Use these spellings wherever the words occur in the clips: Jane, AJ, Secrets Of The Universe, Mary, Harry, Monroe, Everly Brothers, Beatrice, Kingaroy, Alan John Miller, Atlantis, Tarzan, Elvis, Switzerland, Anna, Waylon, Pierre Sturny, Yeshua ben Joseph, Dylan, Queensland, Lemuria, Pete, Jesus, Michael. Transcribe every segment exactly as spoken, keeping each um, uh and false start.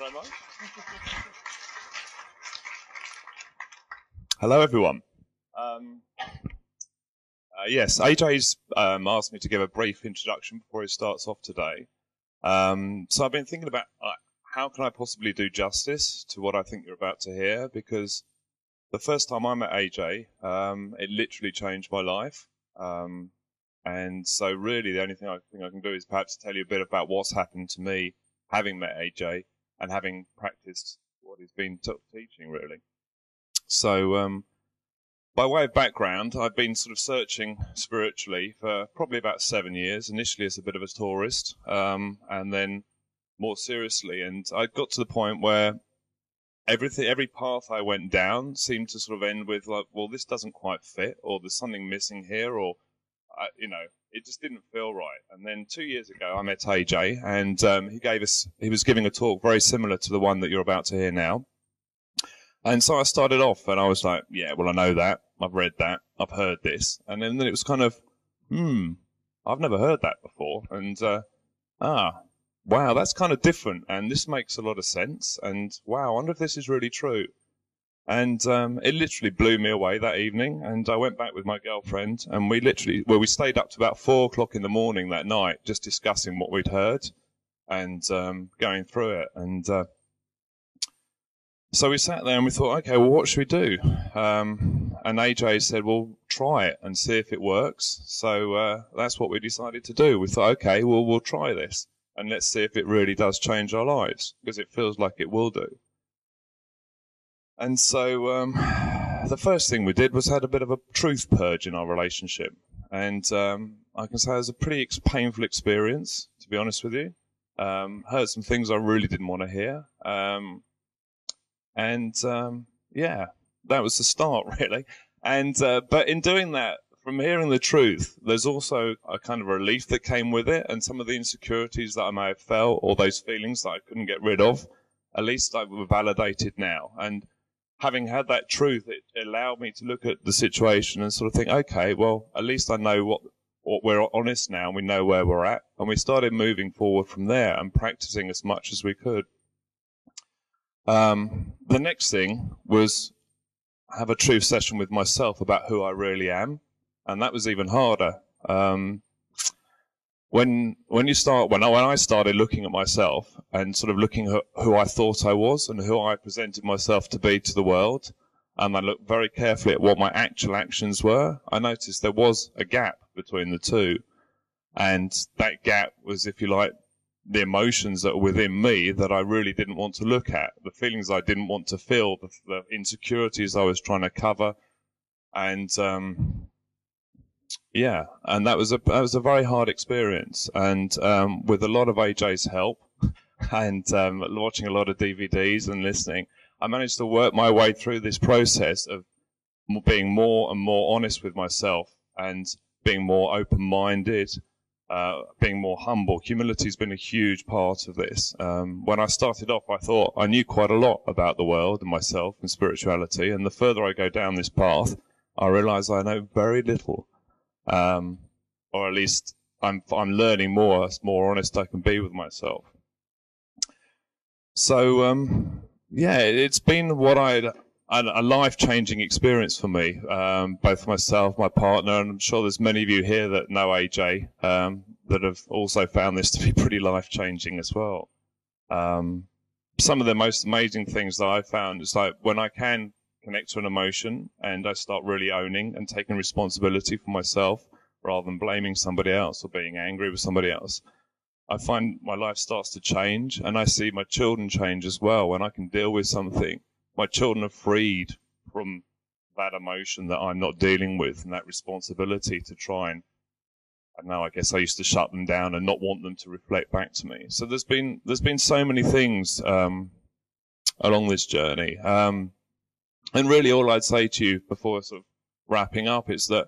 no more. Hello, everyone. Um, uh, yes, A J's um, asked me to give a brief introduction before he starts off today. Um, so I've been thinking about uh, how can I possibly do justice to what I think you're about to hear, because the first time I met A J, um, it literally changed my life. Um, and so really the only thing I think I can do is perhaps tell you a bit about what's happened to me having met A J and having practiced what he's been t- teaching, really. So um, by way of background, I've been sort of searching spiritually for probably about seven years, initially as a bit of a tourist, um, and then more seriously. And I got to the point where everything, every path I went down seemed to sort of end with, like, well, this doesn't quite fit, or there's something missing here, or, uh, you know, it just didn't feel right. And then two years ago, I met A J, and um, he gave us, he was giving a talk very similar to the one that you're about to hear now. And so I started off, and I was like, yeah, well, I know that, I've read that, I've heard this. And then, then it was kind of, hmm, I've never heard that before. And, uh, ah, wow, that's kind of different, and this makes a lot of sense, and wow, I wonder if this is really true. And um, it literally blew me away that evening, and I went back with my girlfriend, and we literally, well, we stayed up to about four o'clock in the morning that night, just discussing what we'd heard, and um, going through it. And uh, so we sat there, and we thought, okay, well, what should we do? Um, and A J said, well, try it, and see if it works. So uh, that's what we decided to do. We thought, okay, well, we'll try this. And let's see if it really does change our lives, because it feels like it will do. And so um, the first thing we did was had a bit of a truth purge in our relationship. And um, I can say it was a pretty ex- painful experience, to be honest with you. Um, heard some things I really didn't want to hear. Um, and, um, yeah, that was the start, really. And uh, but in doing that, from hearing the truth, there's also a kind of relief that came with it, and some of the insecurities that I may have felt, or those feelings that I couldn't get rid of, at least I were validated now. And having had that truth, it allowed me to look at the situation and sort of think, okay, well, at least I know what, what we're honest now, and we know where we're at. And we started moving forward from there and practicing as much as we could. Um, the next thing was have a truth session with myself about who I really am. And that was even harder. Um, when when you start, when I, when I started looking at myself and sort of looking at who I thought I was and who I presented myself to be to the world, and I looked very carefully at what my actual actions were, I noticed there was a gap between the two. And that gap was, if you like, the emotions that were within me that I really didn't want to look at, the feelings I didn't want to feel, the, the insecurities I was trying to cover, and... Um, Yeah, and that was a that was a very hard experience, and um, with a lot of A J's help and um, watching a lot of D V Ds and listening, I managed to work my way through this process of being more and more honest with myself and being more open-minded, uh, being more humble. Humility's been a huge part of this. Um, when I started off, I thought I knew quite a lot about the world and myself and spirituality, and the further I go down this path, I realise I know very little. Um, or at least I'm I'm learning more. It's more honest I can be with myself. So um, yeah, it's been what I'd a life-changing experience for me, um, both myself, my partner, and I'm sure there's many of you here that know A J um, that have also found this to be pretty life-changing as well. Um, some of the most amazing things that I've found is like when I can connect to an emotion and I start really owning and taking responsibility for myself rather than blaming somebody else or being angry with somebody else, I find my life starts to change, and I see my children change as well. When I can deal with something, my children are freed from that emotion that I'm not dealing with and that responsibility to try and, I don't know, I guess I used to shut them down and not want them to reflect back to me. So there's been there's been so many things um, along this journey. Um, And really all I'd say to you before sort of wrapping up is that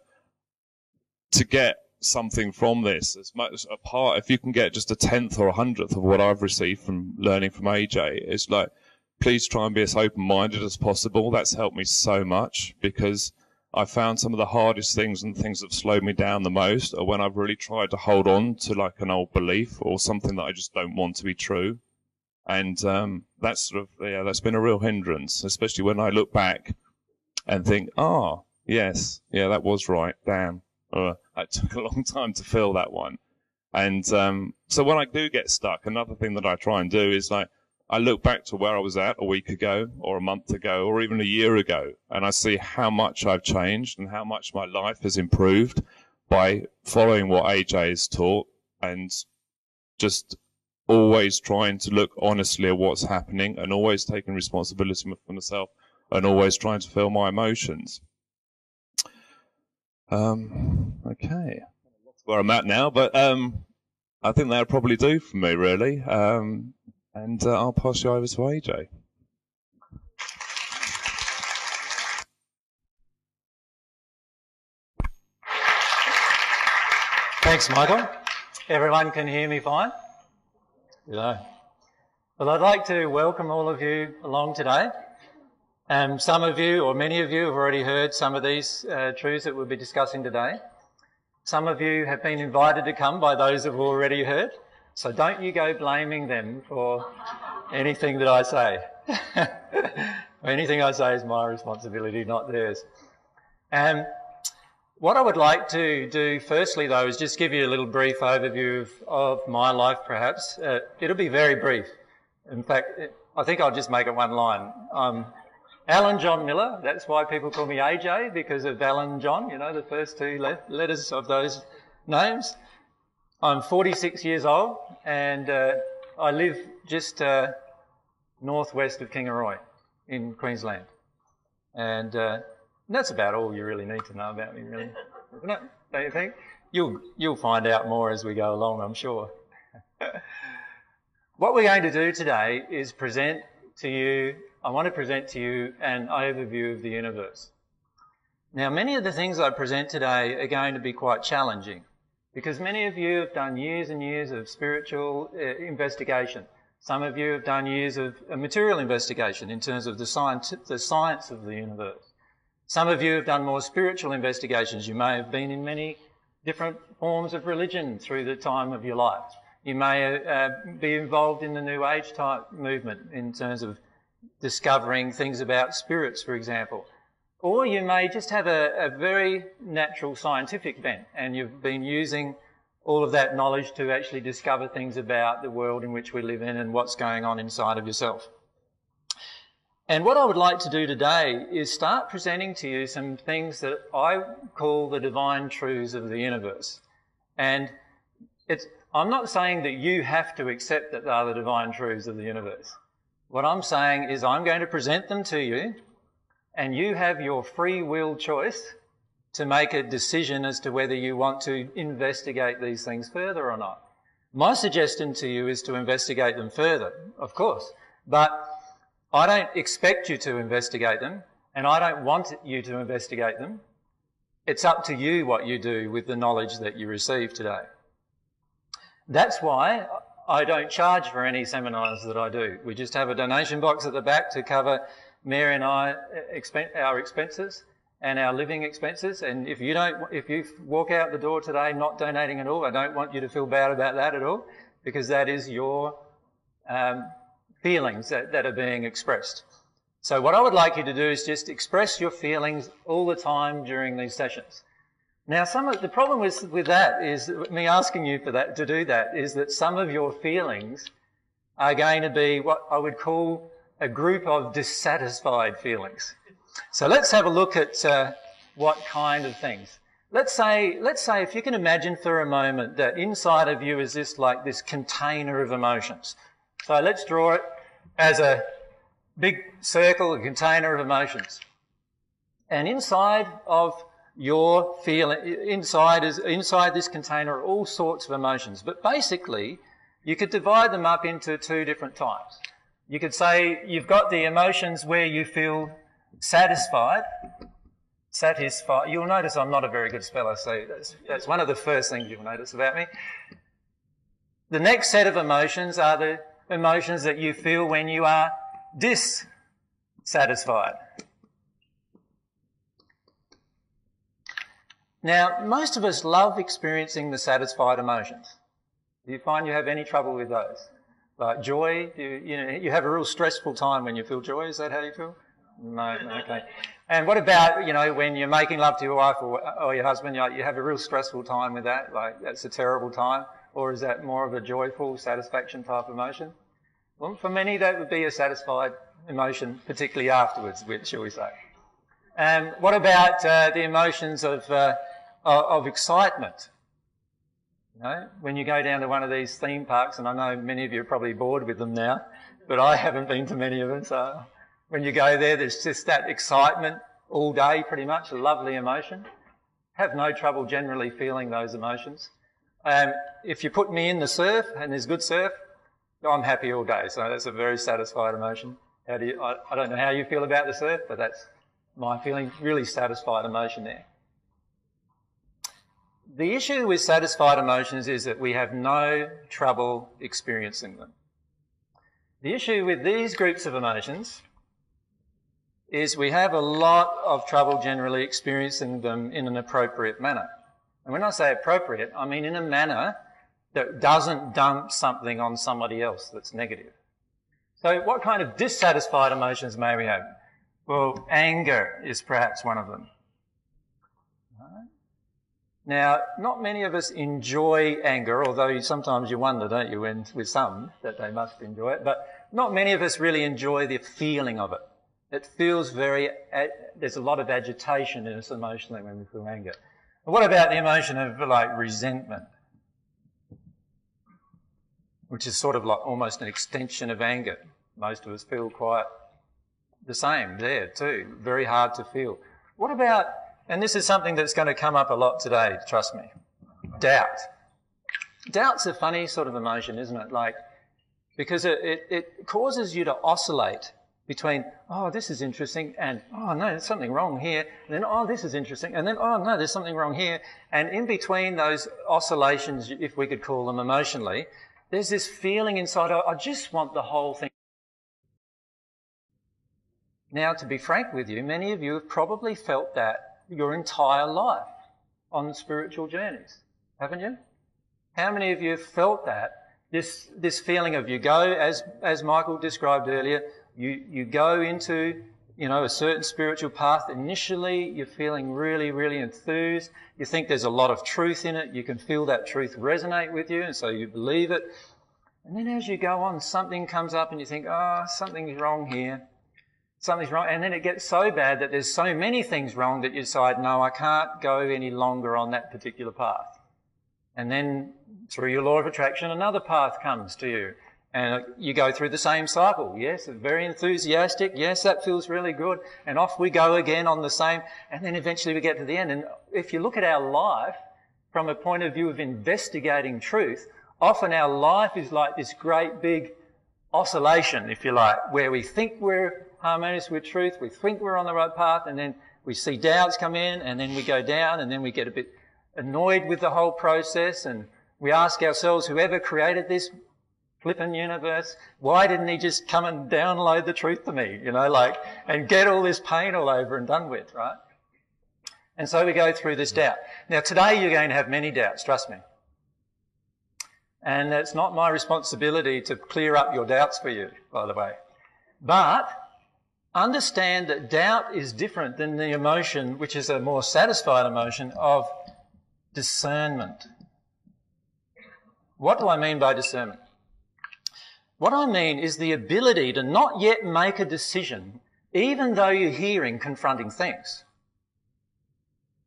to get something from this, as much a part, if you can get just a tenth or a hundredth of what I've received from learning from A J, it's like, please try and be as open-minded as possible. That's helped me so much, because I found some of the hardest things and things that slowed me down the most are when I've really tried to hold on to like an old belief or something that I just don't want to be true. And um, that's sort of, yeah, that's been a real hindrance, especially when I look back and think, ah, yes, yeah, that was right, damn. Uh, it took a long time to fill that one. And um, so when I do get stuck, another thing that I try and do is, like, I look back to where I was at a week ago or a month ago or even a year ago, and I see how much I've changed and how much my life has improved by following what A J has taught and just always trying to look honestly at what's happening and always taking responsibility for myself and always trying to feel my emotions. Um, okay. That's where I'm at now, but um, I think that'll probably do for me, really. Um, And uh, I'll pass you over to A J. Thanks, Michael. Everyone can hear me fine? Hello. Well, I'd like to welcome all of you along today. Um, some of you, or many of you, have already heard some of these uh, truths that we'll be discussing today. Some of you have been invited to come by those who have already heard. So don't you go blaming them for anything that I say. Anything I say is my responsibility, not theirs. Um, what I would like to do firstly, though, is just give you a little brief overview of, of my life, perhaps. Uh, it'll be very brief. In fact, it, I think I'll just make it one line. Um, Alan John Miller, that's why people call me A J, because of Alan John, you know, the first two le letters of those names. I'm forty-six years old, and uh, I live just uh, northwest of Kingaroy in Queensland. And uh, that's about all you really need to know about me, really, isn't it? Don't you think? You'll, you'll find out more as we go along, I'm sure. What we're going to do today is present to you, I want to present to you an overview of the universe. Now, many of the things I present today are going to be quite challenging, because many of you have done years and years of spiritual uh, investigation. Some of you have done years of uh, material investigation in terms of the science, the science of the universe. Some of you have done more spiritual investigations. You may have been in many different forms of religion through the time of your life. You may uh, be involved in the New Age type movement in terms of discovering things about spirits, for example. Or you may just have a, a very natural scientific bent, and you've been using all of that knowledge to actually discover things about the world in which we live in and what's going on inside of yourself. And what I would like to do today is start presenting to you some things that I call the divine truths of the universe. And it's, I'm not saying that you have to accept that they are the divine truths of the universe. What I'm saying is I'm going to present them to you, and you have your free will choice to make a decision as to whether you want to investigate these things further or not. My suggestion to you is to investigate them further, of course, but I don't expect you to investigate them, and I don't want you to investigate them. It's up to you what you do with the knowledge that you receive today. That's why I don't charge for any seminars that I do. We just have a donation box at the back to cover Mary and I, our expenses and our living expenses, and if you don't, if you walk out the door today not donating at all, I don't want you to feel bad about that at all, because that is your um, feelings that, that are being expressed. So what I would like you to do is just express your feelings all the time during these sessions. Now, some of the problem with, with that is me asking you for that to do that is that some of your feelings are going to be what I would call a group of dissatisfied feelings. So let's have a look at uh, what kind of things. Let's say, let's say if you can imagine for a moment that inside of you is this, like this container of emotions. So let's draw it as a big circle, a container of emotions. And inside of your feeling, inside is inside this container are all sorts of emotions. But basically, you could divide them up into two different types. You could say you've got the emotions where you feel satisfied, satisfied. You'll notice I'm not a very good speller, so that's, that's one of the first things you'll notice about me. The next set of emotions are the emotions that you feel when you are dissatisfied. Now, most of us love experiencing the satisfied emotions. Do you find you have any trouble with those? Like joy, you, you know, you have a real stressful time when you feel joy. Is that how you feel? No, okay. And what about, you know, when you're making love to your wife or, or your husband, you, you have a real stressful time with that, like that's a terrible time, or is that more of a joyful satisfaction type emotion? Well, for many that would be a satisfied emotion, particularly afterwards, shall we say. And what about uh, the emotions of, uh, of excitement? You know, when you go down to one of these theme parks, and I know many of you are probably bored with them now, but I haven't been to many of them, so... When you go there, there's just that excitement all day, pretty much, a lovely emotion. Have no trouble generally feeling those emotions. Um, if you put me in the surf and there's good surf, I'm happy all day. So that's a very satisfied emotion. How do you, I, I don't know how you feel about the surf, but that's my feeling, really satisfied emotion there. The issue with satisfied emotions is that we have no trouble experiencing them. The issue with these groups of emotions is we have a lot of trouble generally experiencing them in an appropriate manner. And when I say appropriate, I mean in a manner that doesn't dump something on somebody else that's negative. So what kind of dissatisfied emotions may we have? Well, anger is perhaps one of them. Now, not many of us enjoy anger, although sometimes you wonder, don't you, when, with some, that they must enjoy it, but not many of us really enjoy the feeling of it. It feels very, there's a lot of agitation in us emotionally when we feel anger. But what about the emotion of like resentment? Which is sort of like almost an extension of anger. Most of us feel quite the same there too, very hard to feel. What about, and this is something that's going to come up a lot today, trust me, doubt. Doubt's a funny sort of emotion, isn't it? Like, because it, it, it causes you to oscillate between, oh, this is interesting, and, oh, no, there's something wrong here, and then, oh, this is interesting, and then, oh, no, there's something wrong here. And in between those oscillations, if we could call them emotionally, there's this feeling inside, oh, I just want the whole thing. Now, to be frank with you, many of you have probably felt that your entire life on spiritual journeys, haven't you? How many of you have felt that? This, this feeling of you go, as, as Michael described earlier, You, you go into, you know, a certain spiritual path. Initially, you're feeling really, really enthused. You think there's a lot of truth in it. You can feel that truth resonate with you, and so you believe it. And then as you go on, something comes up and you think, ah, oh, something's wrong here. Something's wrong. And then it gets so bad that there's so many things wrong that you decide, no, I can't go any longer on that particular path. And then through your law of attraction, another path comes to you. And you go through the same cycle, yes, very enthusiastic, yes, that feels really good, and off we go again on the same, and then eventually we get to the end. And if you look at our life from a point of view of investigating truth, often our life is like this great big oscillation, if you like, where we think we're harmonious with truth, we think we're on the right path, and then we see doubts come in, and then we go down, and then we get a bit annoyed with the whole process, and we ask ourselves, whoever created this flippin' universe, why didn't he just come and download the truth to me, you know, like, and get all this pain all over and done with, right? And so we go through this doubt. Now, today you're going to have many doubts, trust me. And it's not my responsibility to clear up your doubts for you, by the way. But understand that doubt is different than the emotion, which is a more satisfied emotion, of discernment. What do I mean by discernment? What I mean is the ability to not yet make a decision, even though you're hearing confronting things.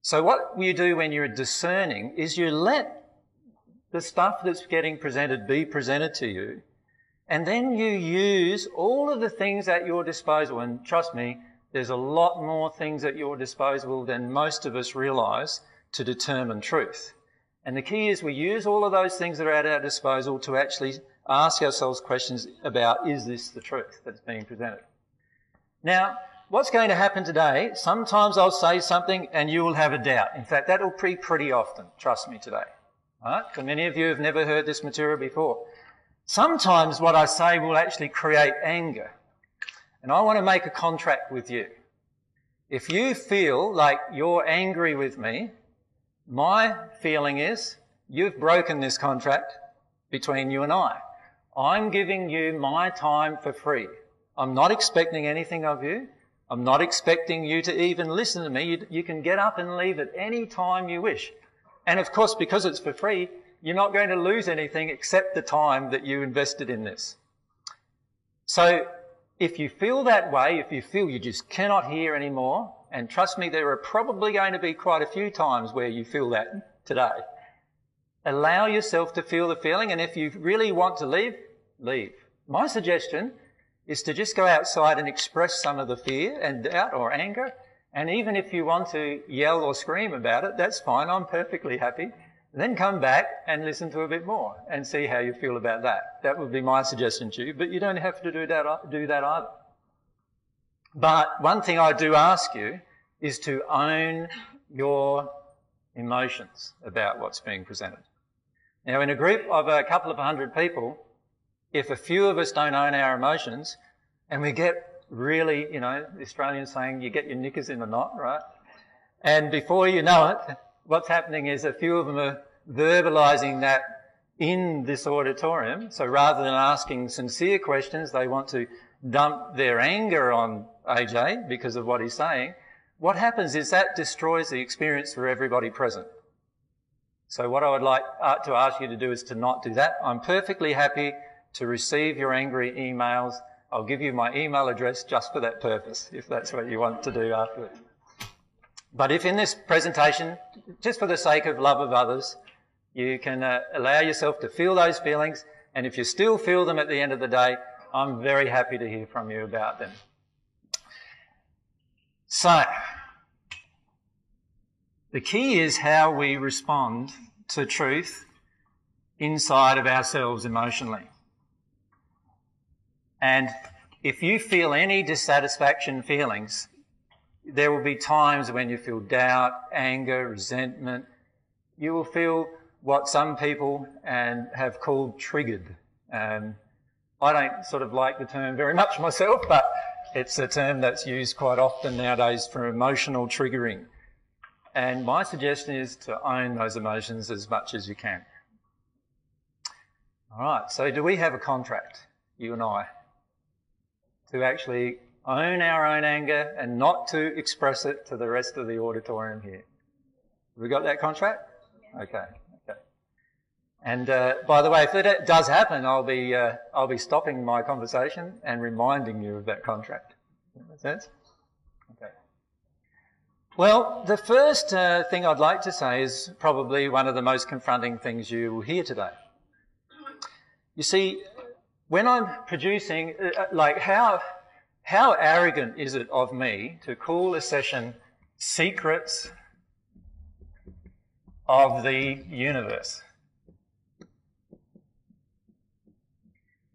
So what you do when you're discerning is you let the stuff that's getting presented be presented to you, and then you use all of the things at your disposal. And trust me, there's a lot more things at your disposal than most of us realise to determine truth. And the key is we use all of those things that are at our disposal to actually ask ourselves questions about, is this the truth that's being presented? Now, what's going to happen today, sometimes I'll say something and you will have a doubt. In fact, that'll be pretty often, trust me, today. All right? Because many of you have never heard this material before. Sometimes what I say will actually create anger. And I want to make a contract with you. If you feel like you're angry with me, my feeling is you've broken this contract between you and I. I'm giving you my time for free. I'm not expecting anything of you. I'm not expecting you to even listen to me. You, you can get up and leave at any time you wish. And of course, because it's for free, you're not going to lose anything except the time that you invested in this. So if you feel that way, if you feel you just cannot hear anymore, and trust me, there are probably going to be quite a few times where you feel that today. Allow yourself to feel the feeling, and if you really want to leave, leave. My suggestion is to just go outside and express some of the fear and doubt or anger, and even if you want to yell or scream about it, that's fine, I'm perfectly happy. Then come back and listen to a bit more and see how you feel about that. That would be my suggestion to you, but you don't have to do that, do that either. But one thing I do ask you is to own your emotions about what's being presented. Now, in a group of a couple of hundred people, if a few of us don't own our emotions, and we get really, you know, the Australian saying, you get your knickers in a knot, right? And before you know it, what's happening is a few of them are verbalising that in this auditorium. So rather than asking sincere questions, they want to dump their anger on A J because of what he's saying. What happens is that destroys the experience for everybody present. So what I would like to ask you to do is to not do that. I'm perfectly happy to receive your angry emails. I'll give you my email address just for that purpose, if that's what you want to do afterwards. But if in this presentation, just for the sake of love of others, you can uh, allow yourself to feel those feelings, and if you still feel them at the end of the day, I'm very happy to hear from you about them. So, the key is how we respond to truth inside of ourselves emotionally. And if you feel any dissatisfaction feelings, there will be times when you feel doubt, anger, resentment. You will feel what some people and have called triggered. Um, I don't sort of like the term very much myself, but it's a term that's used quite often nowadays for emotional triggering. And my suggestion is to own those emotions as much as you can. All right, so do we have a contract, you and I, to actually own our own anger and not to express it to the rest of the auditorium here? Have we got that contract? Okay. Okay. And uh, by the way, if that does happen, I'll be uh, I'll be stopping my conversation and reminding you of that contract. Does that make sense? Okay. Well, the first uh, thing I'd like to say is probably one of the most confronting things you will hear today. You see, when I'm producing, uh, like how. How arrogant is it of me to call a session Secrets of the Universe?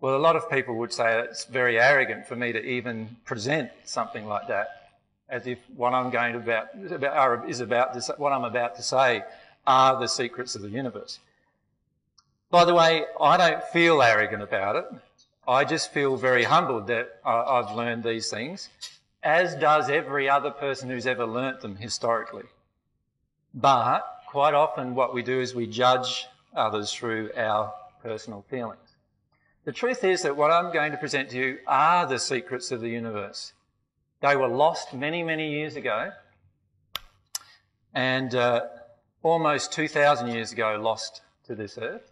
Well, a lot of people would say it's very arrogant for me to even present something like that, as if what I'm going to about, about is about to, what I'm about to say are the secrets of the universe. By the way, I don't feel arrogant about it. I just feel very humbled that I've learned these things, as does every other person who's ever learnt them historically. But quite often what we do is we judge others through our personal feelings. The truth is that what I'm going to present to you are the secrets of the universe. They were lost many, many years ago, and uh, almost two thousand years ago lost to this earth.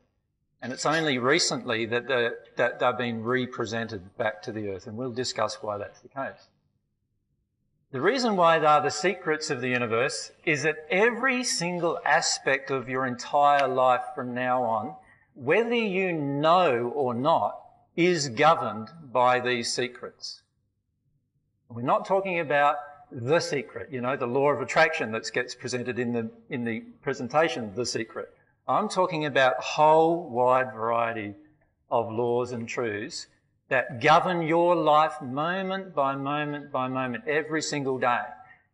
And it's only recently that, that they've been re-presented back to the earth, and we'll discuss why that's the case. The reason why they are the secrets of the universe is that every single aspect of your entire life from now on, whether you know or not, is governed by these secrets. We're not talking about the secret, you know, the law of attraction that gets presented in the, in the presentation, The Secret. I'm talking about a whole wide variety of laws and truths that govern your life moment by moment by moment, every single day.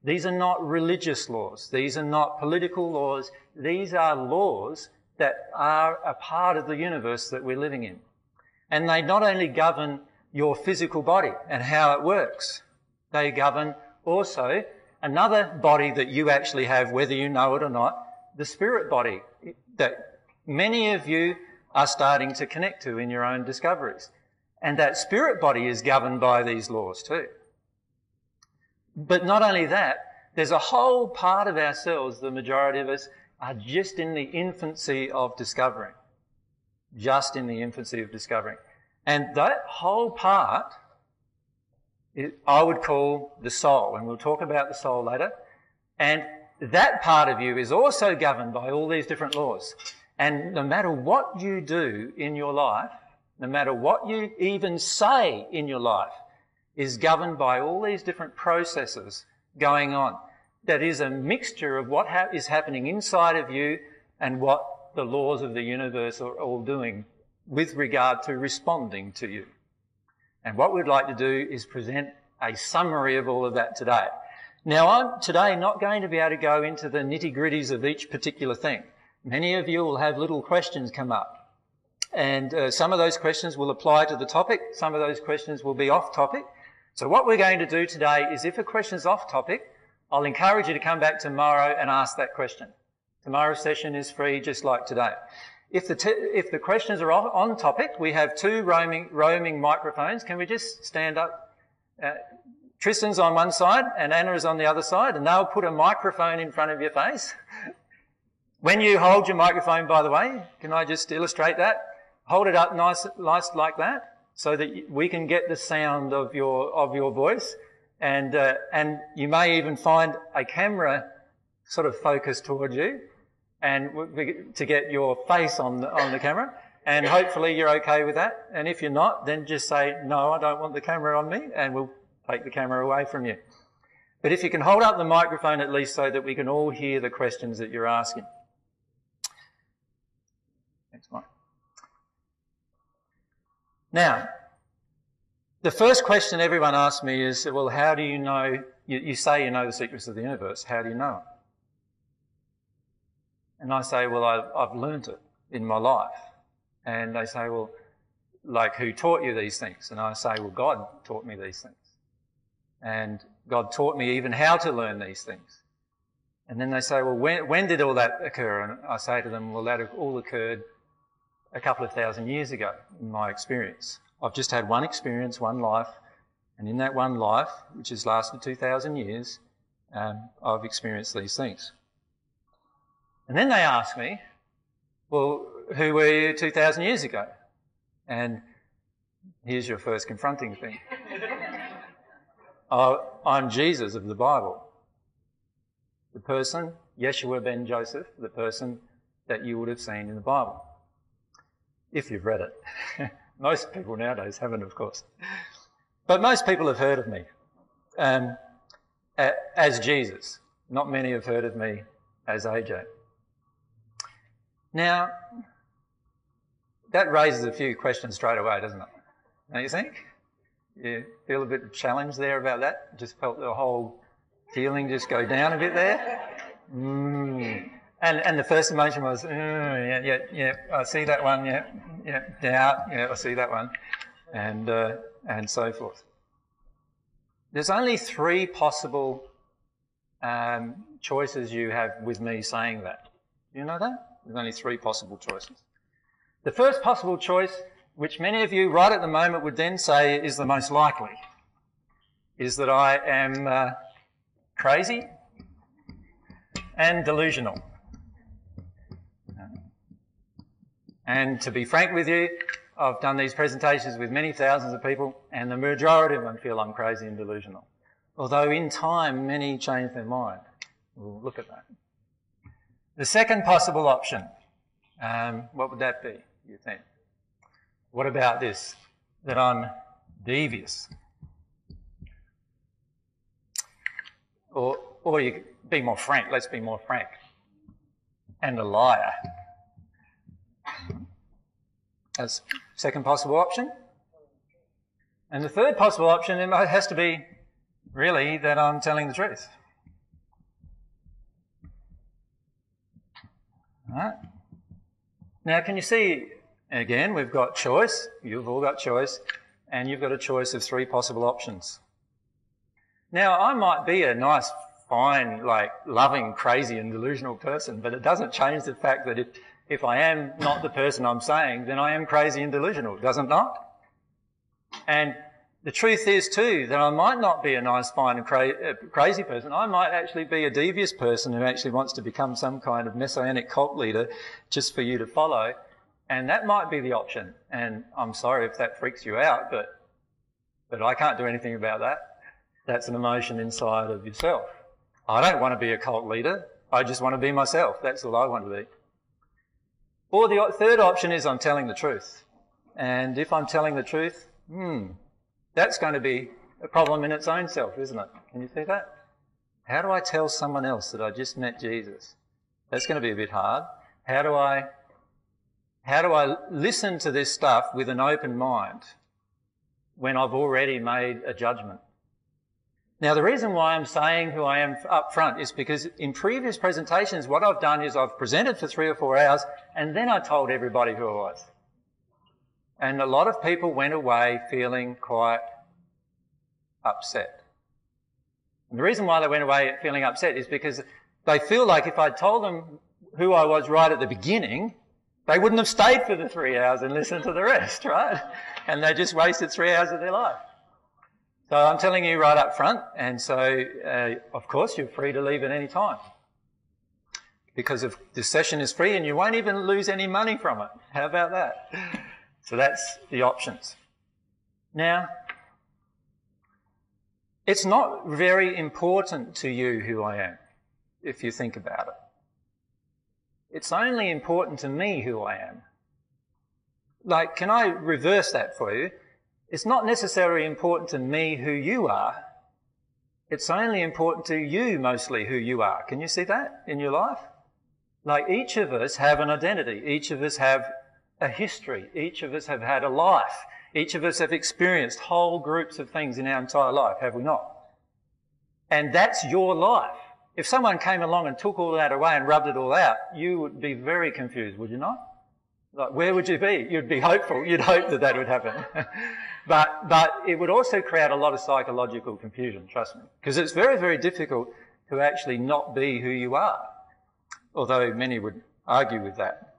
These are not religious laws. These are not political laws. These are laws that are a part of the universe that we're living in. And they not only govern your physical body and how it works, they govern also another body that you actually have, whether you know it or not, the spirit body. That many of you are starting to connect to in your own discoveries. And that spirit body is governed by these laws too. But not only that, there's a whole part of ourselves, the majority of us, are just in the infancy of discovering. Just in the infancy of discovering. And that whole part, is, I would call the soul, and we'll talk about the soul later. And that part of you is also governed by all these different laws. And no matter what you do in your life, no matter what you even say in your life, is governed by all these different processes going on. That is a mixture of what ha- is happening inside of you and what the laws of the universe are all doing with regard to responding to you. And what we'd like to do is present a summary of all of that today. Now, I'm today not going to be able to go into the nitty-gritties of each particular thing. Many of you will have little questions come up. And uh, some of those questions will apply to the topic. Some of those questions will be off topic. So what we're going to do today is if a question's off topic, I'll encourage you to come back tomorrow and ask that question. Tomorrow's session is free just like today. If the, t- if the questions are on topic, we have two roaming, roaming microphones. Can we just stand up? Uh, Tristan's on one side and Anna is on the other side, and they'll put a microphone in front of your face. When you hold your microphone, by the way, can I just illustrate that? Hold it up nice, nice like that so that we can get the sound of your, of your voice. And, uh, and you may even find a camera sort of focused towards you, and to get your face on the, on the camera, and hopefully you're okay with that. And if you're not, then just say, no, I don't want the camera on me, and we'll take the camera away from you. But if you can hold up the microphone at least so that we can all hear the questions that you're asking. Next one. Now, the first question everyone asks me is, well, how do you know, you, you say you know the secrets of the universe, how do you know it? And I say, well, I've, I've learnt it in my life. And they say, well, like, who taught you these things? And I say, well, God taught me these things. And God taught me even how to learn these things. And then they say, well, when, when did all that occur? And I say to them, well, that all occurred a couple of thousand years ago in my experience. I've just had one experience, one life. And in that one life, which has lasted two thousand years, um, I've experienced these things. And then they ask me, well, who were you two thousand years ago? And here's your first confronting thing. oh, I'm Jesus of the Bible. The person, Yeshua ben Joseph, the person that you would have seen in the Bible. If you've read it. Most people nowadays haven't, of course. But most people have heard of me um, as Jesus. Not many have heard of me as A J. Now, that raises a few questions straight away, doesn't it? Don't you think? You feel a bit challenged there about that? Just felt the whole feeling just go down a bit there? Mm. And and the first emotion was, mm, yeah, yeah, yeah, I see that one, yeah, yeah, doubt, yeah, I see that one, and uh, and so forth. There's only three possible um, choices you have with me saying that. You know that? There's only three possible choices. The first possible choice, which many of you right at the moment would then say is the most likely, is that I am uh, crazy and delusional. And to be frank with you, I've done these presentations with many thousands of people, and the majority of them feel I'm crazy and delusional. Although in time, many change their mind. We'll look at that. The second possible option, um, what would that be, you think? What about this, that I'm devious? Or, or you be more frank, let's be more frank, and a liar. That's the second possible option. And the third possible option has to be, really, that I'm telling the truth. Right. Now, can you see, again, we've got choice. You've all got choice. And you've got a choice of three possible options. Now, I might be a nice, fine, like, loving, crazy and delusional person, but it doesn't change the fact that if, if I am not the person I'm saying, then I am crazy and delusional, doesn't it not? And the truth is too that I might not be a nice, fine and cra- crazy person. I might actually be a devious person who actually wants to become some kind of messianic cult leader just for you to follow. And that might be the option. And I'm sorry if that freaks you out, but but I can't do anything about that. That's an emotion inside of yourself. I don't want to be a cult leader. I just want to be myself. That's all I want to be. Or the third option is I'm telling the truth. And if I'm telling the truth, hmm, that's going to be a problem in its own self, isn't it? Can you see that? How do I tell someone else that I just met Jesus? That's going to be a bit hard. How do I, how do I listen to this stuff with an open mind when I've already made a judgment? Now, the reason why I'm saying who I am up front is because in previous presentations, what I've done is I've presented for three or four hours and then I told everybody who I was. And a lot of people went away feeling quite upset. And the reason why they went away feeling upset is because they feel like if I told them who I was right at the beginning, they wouldn't have stayed for the three hours and listened to the rest, right? And they just wasted three hours of their life. So I'm telling you right up front, and so, uh, of course, you're free to leave at any time. Because if this session is free and you won't even lose any money from it. How about that? So that's the options. Now, it's not very important to you who I am, if you think about it. It's only important to me who I am. Like, can I reverse that for you? It's not necessarily important to me who you are. It's only important to you mostly who you are. Can you see that in your life? Like, each of us have an identity. Each of us have a history. Each of us have had a life. Each of us have experienced whole groups of things in our entire life, have we not? And that's your life. If someone came along and took all that away and rubbed it all out, you would be very confused, would you not? Like, where would you be? You'd be hopeful. You'd hope that that would happen. but but it would also create a lot of psychological confusion, trust me, because it's very, very difficult to actually not be who you are, although many would argue with that.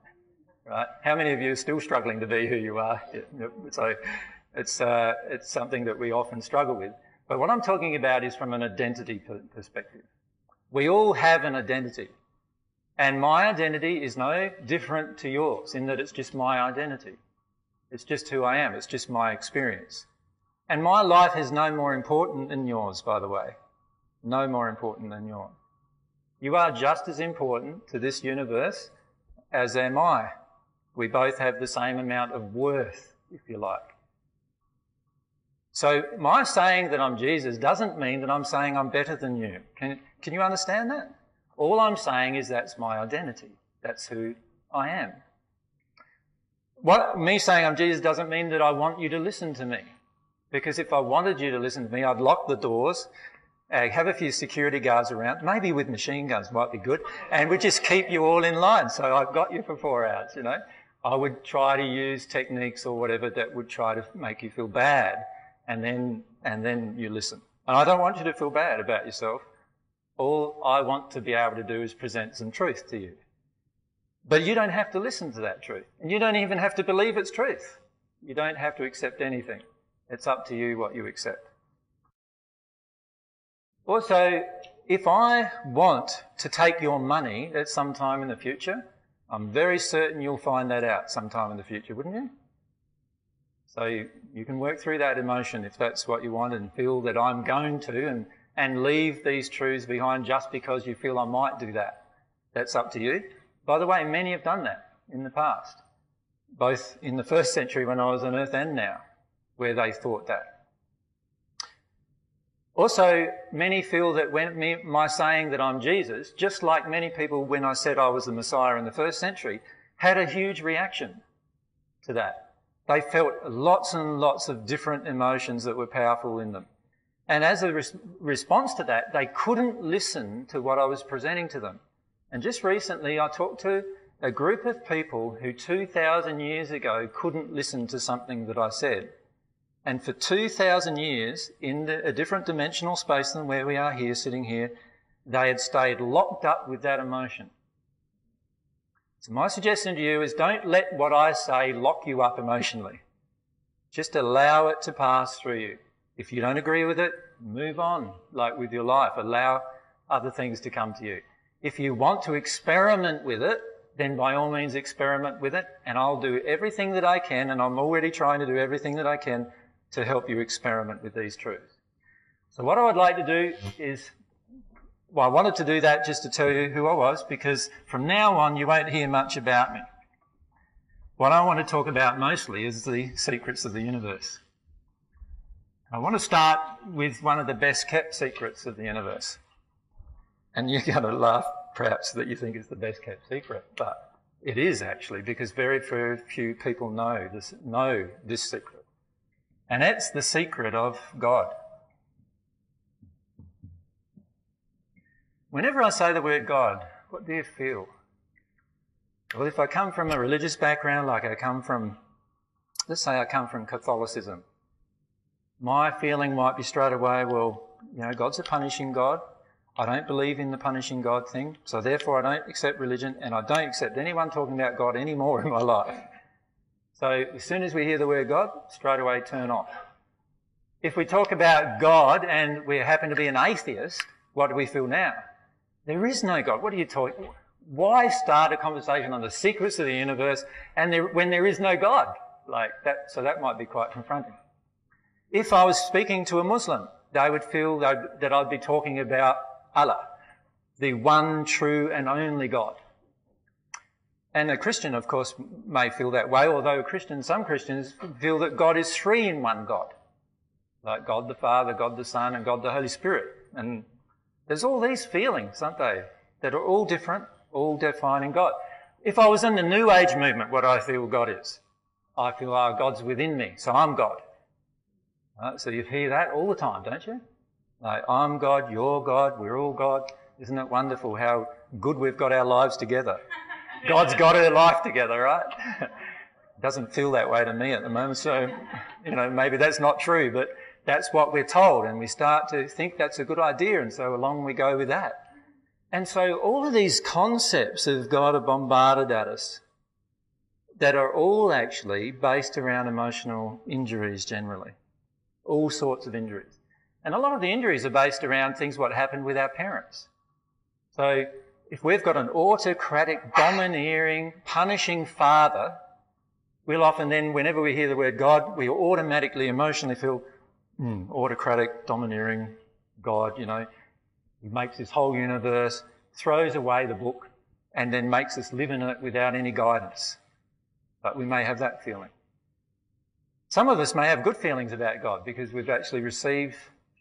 Right? How many of you are still struggling to be who you are? So it's, uh, it's something that we often struggle with. But what I'm talking about is from an identity perspective. We all have an identity. And my identity is no different to yours in that it's just my identity. It's just who I am. It's just my experience. And my life is no more important than yours, by the way. No more important than yours. You are just as important to this universe as am I. We both have the same amount of worth, if you like. So my saying that I'm Jesus doesn't mean that I'm saying I'm better than you. Can, can you understand that? All I'm saying is that's my identity. That's who I am. What, me saying I'm Jesus doesn't mean that I want you to listen to me. Because if I wanted you to listen to me, I'd lock the doors, Uh, have a few security guards around, maybe with machine guns might be good, and we just keep you all in line. So I've got you for four hours, you know. I would try to use techniques or whatever that would try to make you feel bad, and then and then you listen. And I don't want you to feel bad about yourself. All I want to be able to do is present some truth to you. But you don't have to listen to that truth, and you don't even have to believe it's truth. You don't have to accept anything. It's up to you what you accept. Also, if I want to take your money at some time in the future, I'm very certain you'll find that out sometime in the future, wouldn't you? So you, you can work through that emotion if that's what you want and feel that I'm going to, and, and leave these truths behind just because you feel I might do that. That's up to you. By the way, many have done that in the past, both in the first century when I was on earth and now, where they thought that. Also, many feel that when me, my saying that I'm Jesus, just like many people when I said I was the Messiah in the first century, had a huge reaction to that. They felt lots and lots of different emotions that were powerful in them. And as a res- response to that, they couldn't listen to what I was presenting to them. And just recently, I talked to a group of people who two thousand years ago couldn't listen to something that I said. And for two thousand years, in a different dimensional space than where we are here, sitting here, they had stayed locked up with that emotion. So my suggestion to you is, don't let what I say lock you up emotionally. Just allow it to pass through you. If you don't agree with it, move on, like with your life. Allow other things to come to you. If you want to experiment with it, then by all means experiment with it, and I'll do everything that I can, and I'm already trying to do everything that I can to help you experiment with these truths. So what I would like to do is, well, I wanted to do that just to tell you who I was, because from now on you won't hear much about me. What I want to talk about mostly is the secrets of the universe. I want to start with one of the best kept secrets of the universe. And you're going to laugh, perhaps, that you think it's the best kept secret, but it is actually, because very, very few people know this, know this secret. And it's the secret of God. Whenever I say the word God, what do you feel? Well, if I come from a religious background, like I come from, let's say I come from Catholicism, my feeling might be straight away, well, you know, God's a punishing God. I don't believe in the punishing God thing, so therefore I don't accept religion, and I don't accept anyone talking about God anymore in my life. So as soon as we hear the word God, straight away turn off. If we talk about God and we happen to be an atheist, what do we feel now? There is no God. What are you talking? Why start a conversation on the secrets of the universe and there, when there is no God? Like that, so that might be quite confronting. If I was speaking to a Muslim, they would feel that I'd be talking about Allah, the one true and only God. And a Christian, of course, may feel that way, although Christians, some Christians feel that God is three in one God, like God the Father, God the Son, and God the Holy Spirit. And there's all these feelings, aren't they, that are all different, all defining God. If I was in the New Age movement, what I feel God is, I feel, oh, God's within me, so I'm God. Right, so you hear that all the time, don't you? Like, I'm God, you're God, we're all God. Isn't it wonderful how good we've got our lives together? God's got her life together, right? It doesn't feel that way to me at the moment, so, you know, maybe that's not true, but that's what we're told, and we start to think that's a good idea, and so along we go with that. And so all of these concepts of God are bombarded at us that are all actually based around emotional injuries generally, all sorts of injuries. And a lot of the injuries are based around things what happened with our parents. So if we've got an autocratic, domineering, punishing father, we'll often then, whenever we hear the word God, we automatically emotionally feel, mm, autocratic, domineering God, you know, he makes this whole universe, throws away the book, and then makes us live in it without any guidance. But we may have that feeling. Some of us may have good feelings about God because we've actually received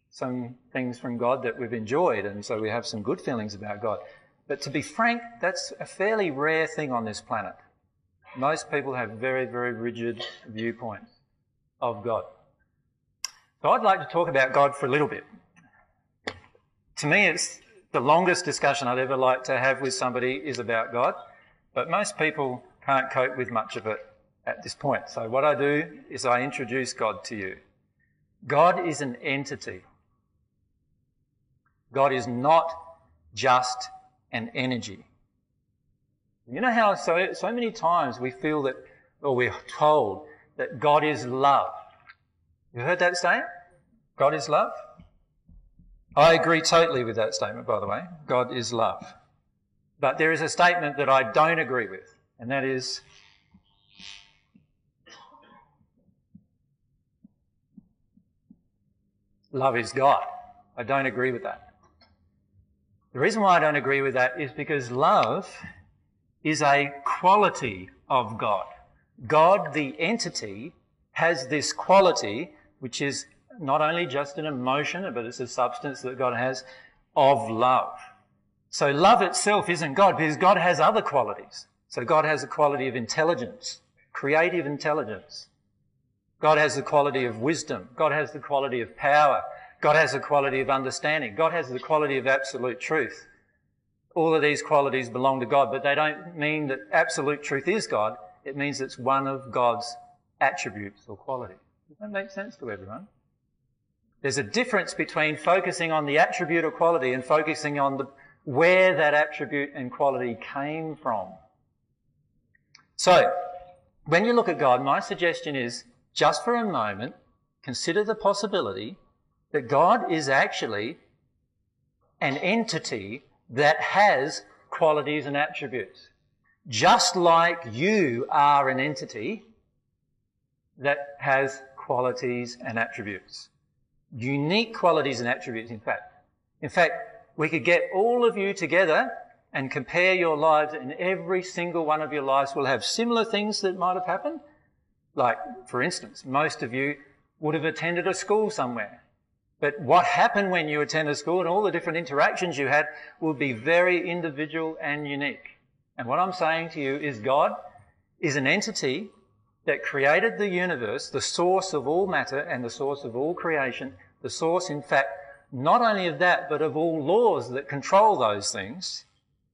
some things from God that we've enjoyed, and so we have some good feelings about God. But to be frank, that's a fairly rare thing on this planet. Most people have very, very rigid viewpoints of God. So I'd like to talk about God for a little bit. To me, it's the longest discussion I'd ever like to have with somebody is about God, but most people can't cope with much of it at this point. So what I do is I introduce God to you. God is an entity. God is not just an energy. You know how so, so many times we feel that, or we're told that God is love. You heard that saying? God is love? I agree totally with that statement, by the way. God is love. But there is a statement that I don't agree with, and that is, love is God. I don't agree with that. The reason why I don't agree with that is because love is a quality of God. God, the entity, has this quality, which is not only just an emotion, but it's a substance that God has, of love. So love itself isn't God, because God has other qualities. So God has a quality of intelligence, creative intelligence. God has the quality of wisdom. God has the quality of power. God has the quality of understanding. God has the quality of absolute truth. All of these qualities belong to God, but they don't mean that absolute truth is God. It means it's one of God's attributes or qualities. Does that make sense to everyone? There's a difference between focusing on the attribute or quality and focusing on the, where that attribute and quality came from. So when you look at God, my suggestion is just for a moment, consider the possibility that God is actually an entity that has qualities and attributes. Just like you are an entity that has qualities and attributes. Unique qualities and attributes, in fact. In fact, we could get all of you together and compare your lives, and every single one of your lives will have similar things that might have happened. Like, for instance, most of you would have attended a school somewhere. But what happened when you attended school and all the different interactions you had will be very individual and unique. And what I'm saying to you is God is an entity that created the universe, the source of all matter and the source of all creation, the source, in fact, not only of that, but of all laws that control those things,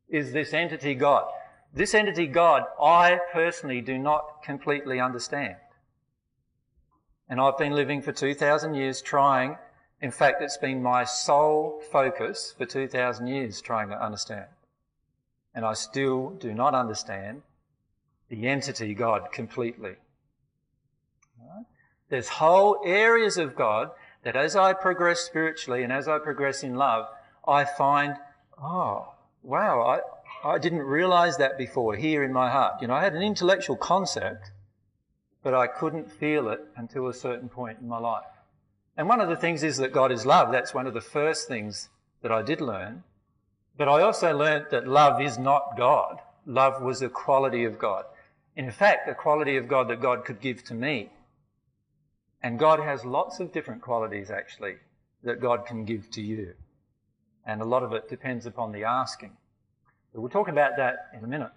is this entity God. This entity God, I personally do not completely understand. And I've been living for two thousand years trying, in fact, it's been my sole focus for two thousand years trying to understand. And I still do not understand the entity God completely. Right? There's whole areas of God that as I progress spiritually and as I progress in love, I find, oh, wow, I, I didn't realise that before here in my heart. You know, I had an intellectual concept, but I couldn't feel it until a certain point in my life. And one of the things is that God is love. That's one of the first things that I did learn. But I also learned that love is not God. Love was a quality of God. In fact, a quality of God that God could give to me. And God has lots of different qualities, actually, that God can give to you. And a lot of it depends upon the asking. But we'll talk about that in a minute.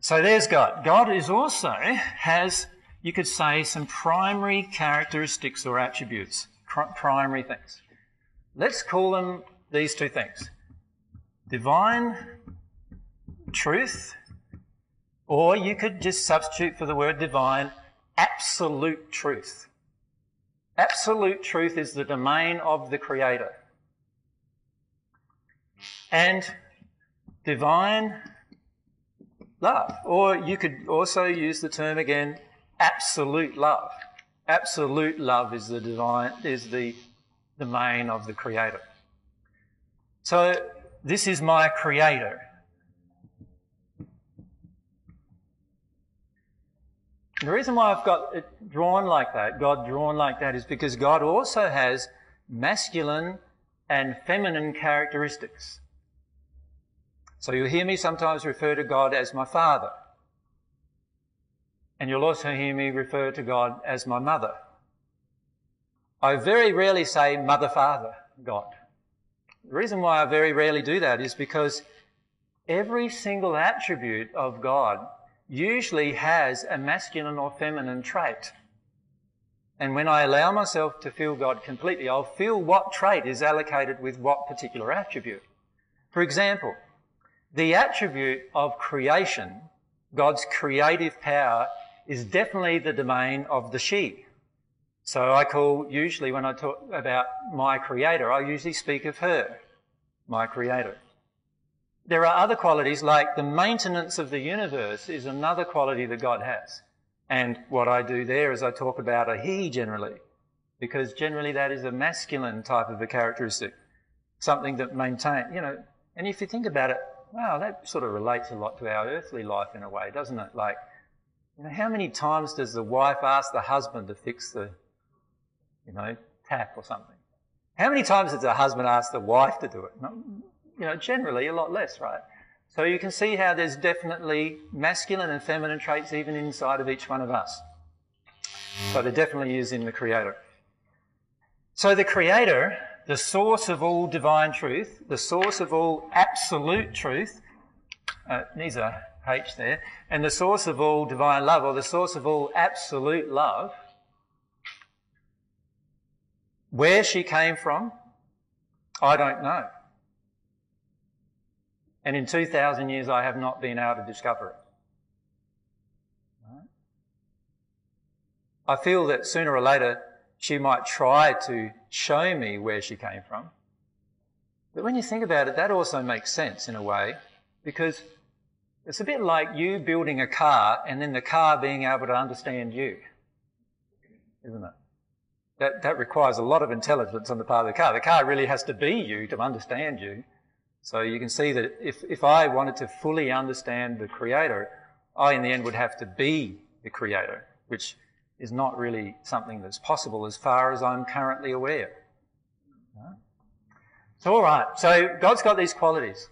So there's God. God is also has, you could say, some primary characteristics or attributes, primary things. Let's call them these two things. Divine truth, or you could just substitute for the word divine, absolute truth. Absolute truth is the domain of the Creator. And divine love, or you could also use the term again, absolute love. Absolute love is the divine, is the domain of the Creator. So this is my Creator. The reason why I've got it drawn like that, God drawn like that, is because God also has masculine and feminine characteristics. So you'll hear me sometimes refer to God as my Father. And you'll also hear me refer to God as my mother. I very rarely say mother, father, God. The reason why I very rarely do that is because every single attribute of God usually has a masculine or feminine trait. And when I allow myself to feel God completely, I'll feel what trait is allocated with what particular attribute. For example, the attribute of creation, God's creative power, is definitely the domain of the she. So I call, usually when I talk about my Creator, I usually speak of her, my Creator. There are other qualities, like the maintenance of the universe is another quality that God has. And what I do there is I talk about a he generally, because generally that is a masculine type of a characteristic, something that maintains, you know. And if you think about it, wow, that sort of relates a lot to our earthly life in a way, doesn't it? Like, you know, how many times does the wife ask the husband to fix the, you know, tap or something? How many times does the husband ask the wife to do it? Not, you know, generally a lot less, right? So you can see how there's definitely masculine and feminine traits even inside of each one of us. So there definitely is in the Creator. So the Creator, the source of all divine truth, the source of all absolute truth, uh, there's a H there, and the source of all divine love, or the source of all absolute love, where she came from, I don't know. And in two thousand years, I have not been able to discover it. Right? I feel that sooner or later, she might try to show me where she came from. But when you think about it, that also makes sense in a way, because It's a bit like you building a car and then the car being able to understand you, isn't it? That, that requires a lot of intelligence on the part of the car. The car really has to be you to understand you. So you can see that if, if I wanted to fully understand the Creator, I in the end would have to be the Creator, which is not really something that's possible as far as I'm currently aware. So all right, so God's got these qualities.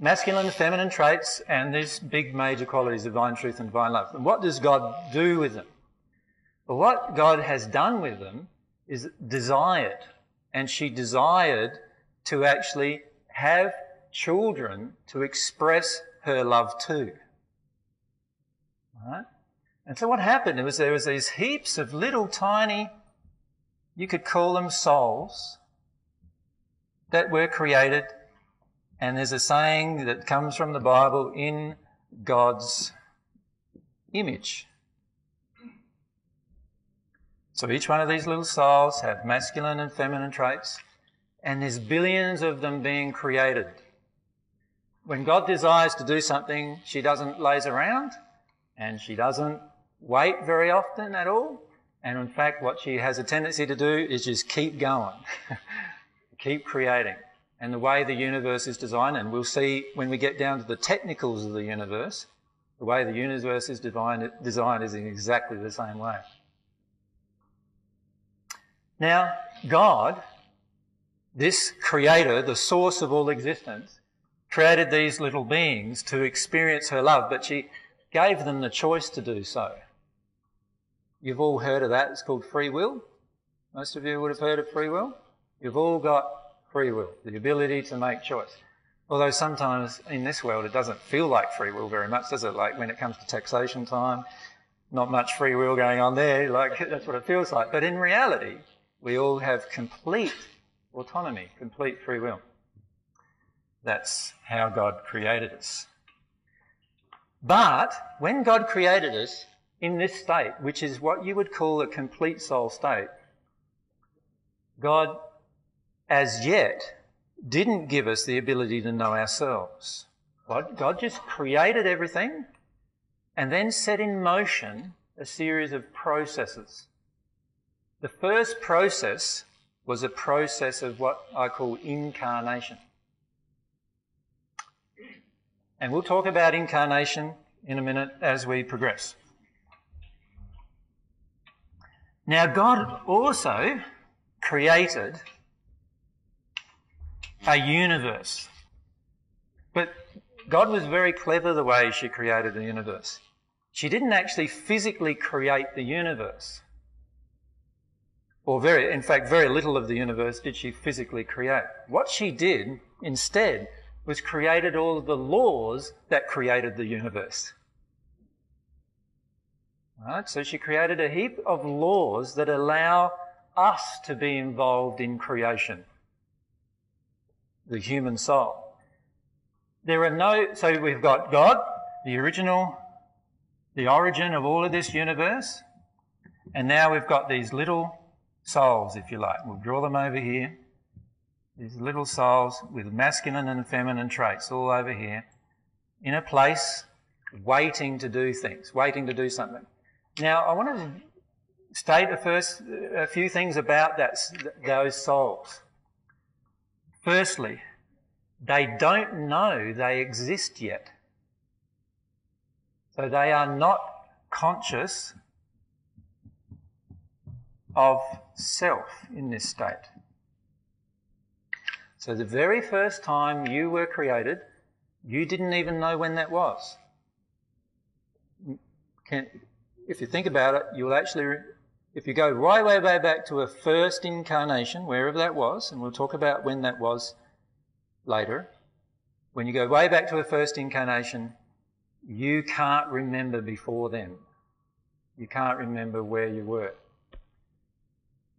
Masculine and feminine traits and these big major qualities, divine truth and divine love. And what does God do with them? Well, what God has done with them is desired, and she desired to actually have children to express her love to. All right? And so what happened was there was these heaps of little tiny, you could call them souls, that were created, and there's a saying that comes from the Bible, in God's image. So each one of these little souls have masculine and feminine traits, and there's billions of them being created. When God desires to do something, she doesn't laze around, and she doesn't wait very often at all. And in fact, what she has a tendency to do is just keep going, keep creating. And the way the universe is designed, and we'll see when we get down to the technicals of the universe, the way the universe is divine, designed is in exactly the same way. Now, God, this Creator, the source of all existence, created these little beings to experience her love, but she gave them the choice to do so. You've all heard of that. It's called free will. Most of you would have heard of free will. You've all got free will, the ability to make choice. Although sometimes in this world it doesn't feel like free will very much, does it? Like when it comes to taxation time, not much free will going on there. Like that's what it feels like. But in reality, we all have complete autonomy, complete free will. That's how God created us. But when God created us in this state, which is what you would call a complete soul state, God as yet didn't give us the ability to know ourselves. God, God just created everything and then set in motion a series of processes. The first process was a process of what I call incarnation. And we'll talk about incarnation in a minute as we progress. Now, God also created a universe. But God was very clever the way she created the universe. She didn't actually physically create the universe. Or very, in fact, very little of the universe did she physically create. What she did instead was created all of the laws that created the universe. All right, so she created a heap of laws that allow us to be involved in creation, the human soul. There are no, so we've got God, the original, the origin of all of this universe, and now we've got these little souls, if you like. We'll draw them over here. These little souls with masculine and feminine traits all over here in a place waiting to do things, waiting to do something. Now, I want to state the first, a few things about that, those souls. Firstly, they don't know they exist yet. So they are not conscious of self in this state. So the very first time you were created, you didn't even know when that was. Can, if you think about it, you'll actually, if you go right way, way back to a first incarnation, wherever that was, and we'll talk about when that was later, when you go way back to a first incarnation, you can't remember before then. You can't remember where you were.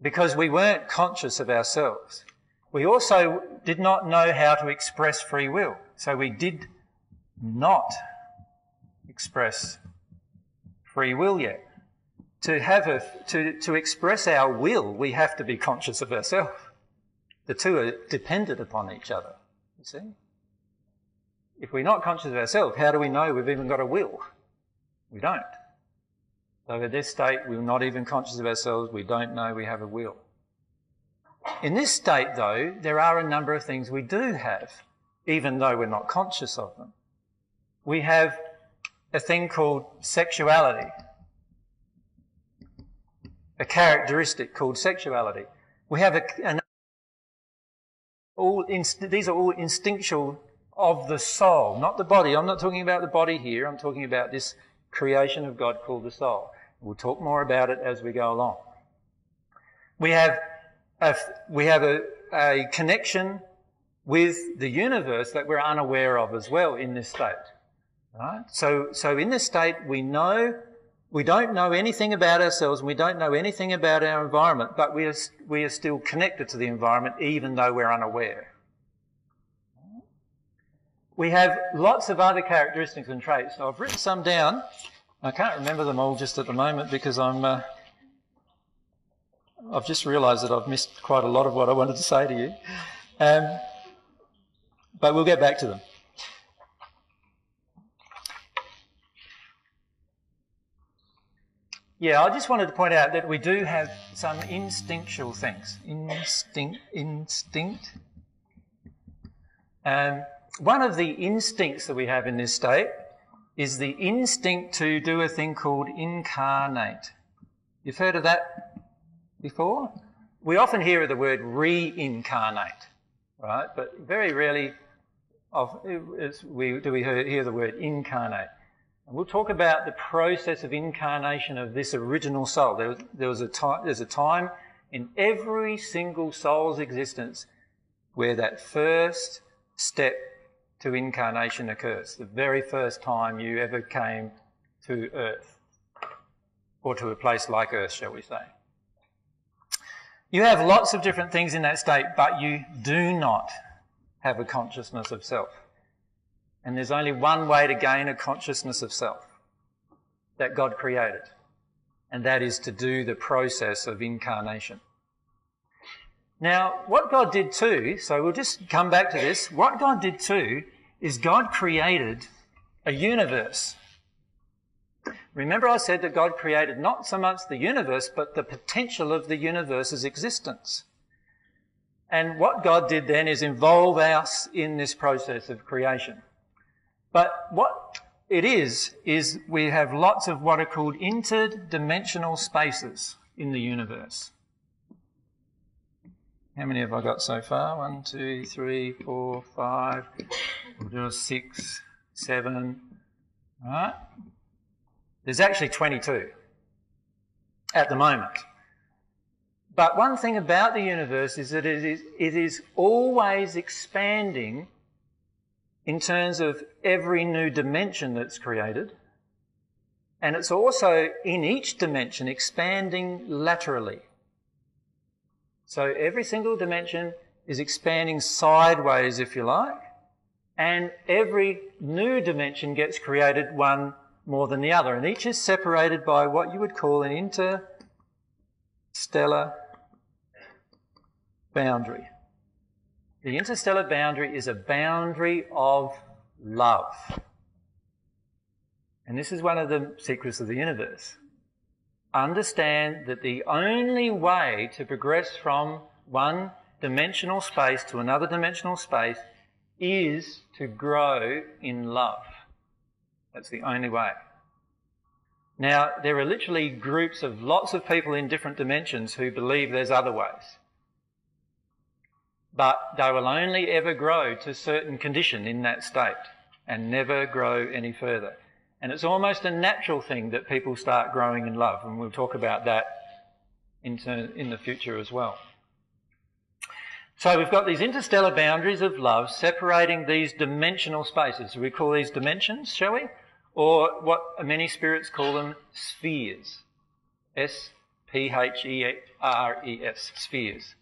Because we weren't conscious of ourselves. We also did not know how to express free will. So we did not express free will yet. To have a, to, to express our will, we have to be conscious of ourselves. The two are dependent upon each other, you see. if we're not conscious of ourselves, how do we know we've even got a will? We don't. So at this state, we're not even conscious of ourselves. We don't know we have a will. In this state, though, there are a number of things we do have, even though we're not conscious of them. We have a thing called sexuality, a characteristic called sexuality. We have a, an, all inst these are all instinctual of the soul, not the body. I'm not talking about the body here. I'm talking about this creation of God called the soul. We'll talk more about it as we go along. We have a, we have a, a connection with the universe that we're unaware of as well in this state. Right? So, so in this state we know, we don't know anything about ourselves and we don't know anything about our environment, but we are, we are still connected to the environment even though we're unaware. We have lots of other characteristics and traits. So I've written some down. I can't remember them all just at the moment because I'm, uh, I've just realised that I've missed quite a lot of what I wanted to say to you. Um, but we'll get back to them. Yeah, I just wanted to point out that we do have some instinctual things. Instinct, instinct. Um, One of the instincts that we have in this state is the instinct to do a thing called incarnate. You've heard of that before? We often hear of the word reincarnate, right? But very rarely of, it's, we, do we hear, hear the word incarnate. And we'll talk about the process of incarnation of this original soul. There was, there was a time, there's a time in every single soul's existence where that first step to incarnation occurs, the very first time you ever came to earth, or to a place like earth, shall we say. You have lots of different things in that state, but you do not have a consciousness of self. And there's only one way to gain a consciousness of self that God created, and that is to do the process of incarnation. Now, what God did too, so we'll just come back to this, what God did too is God created a universe. Remember I said that God created not so much the universe, but the potential of the universe's existence. And what God did then is involve us in this process of creation. But what it is, is we have lots of what are called interdimensional spaces in the universe. How many have I got so far? One, two, three, four, five, six, seven. All right. There's actually twenty-two at the moment. But one thing about the universe is that it is, it is always expanding in terms of every new dimension that's created. And it's also, in each dimension, expanding laterally. So every single dimension is expanding sideways, if you like, and every new dimension gets created one more than the other, and each is separated by what you would call an interstellar boundary. The interstellar boundary is a boundary of love. And this is one of the secrets of the universe. Understand that the only way to progress from one dimensional space to another dimensional space is to grow in love. That's the only way. Now, there are literally groups of lots of people in different dimensions who believe there's other ways. But they will only ever grow to a certain condition in that state and never grow any further. And it's almost a natural thing that people start growing in love, and we'll talk about that in, turn, in the future as well. So we've got these interstellar boundaries of love separating these dimensional spaces. We call these dimensions, shall we? Or what many spirits call them, spheres. S P H E R E S, spheres.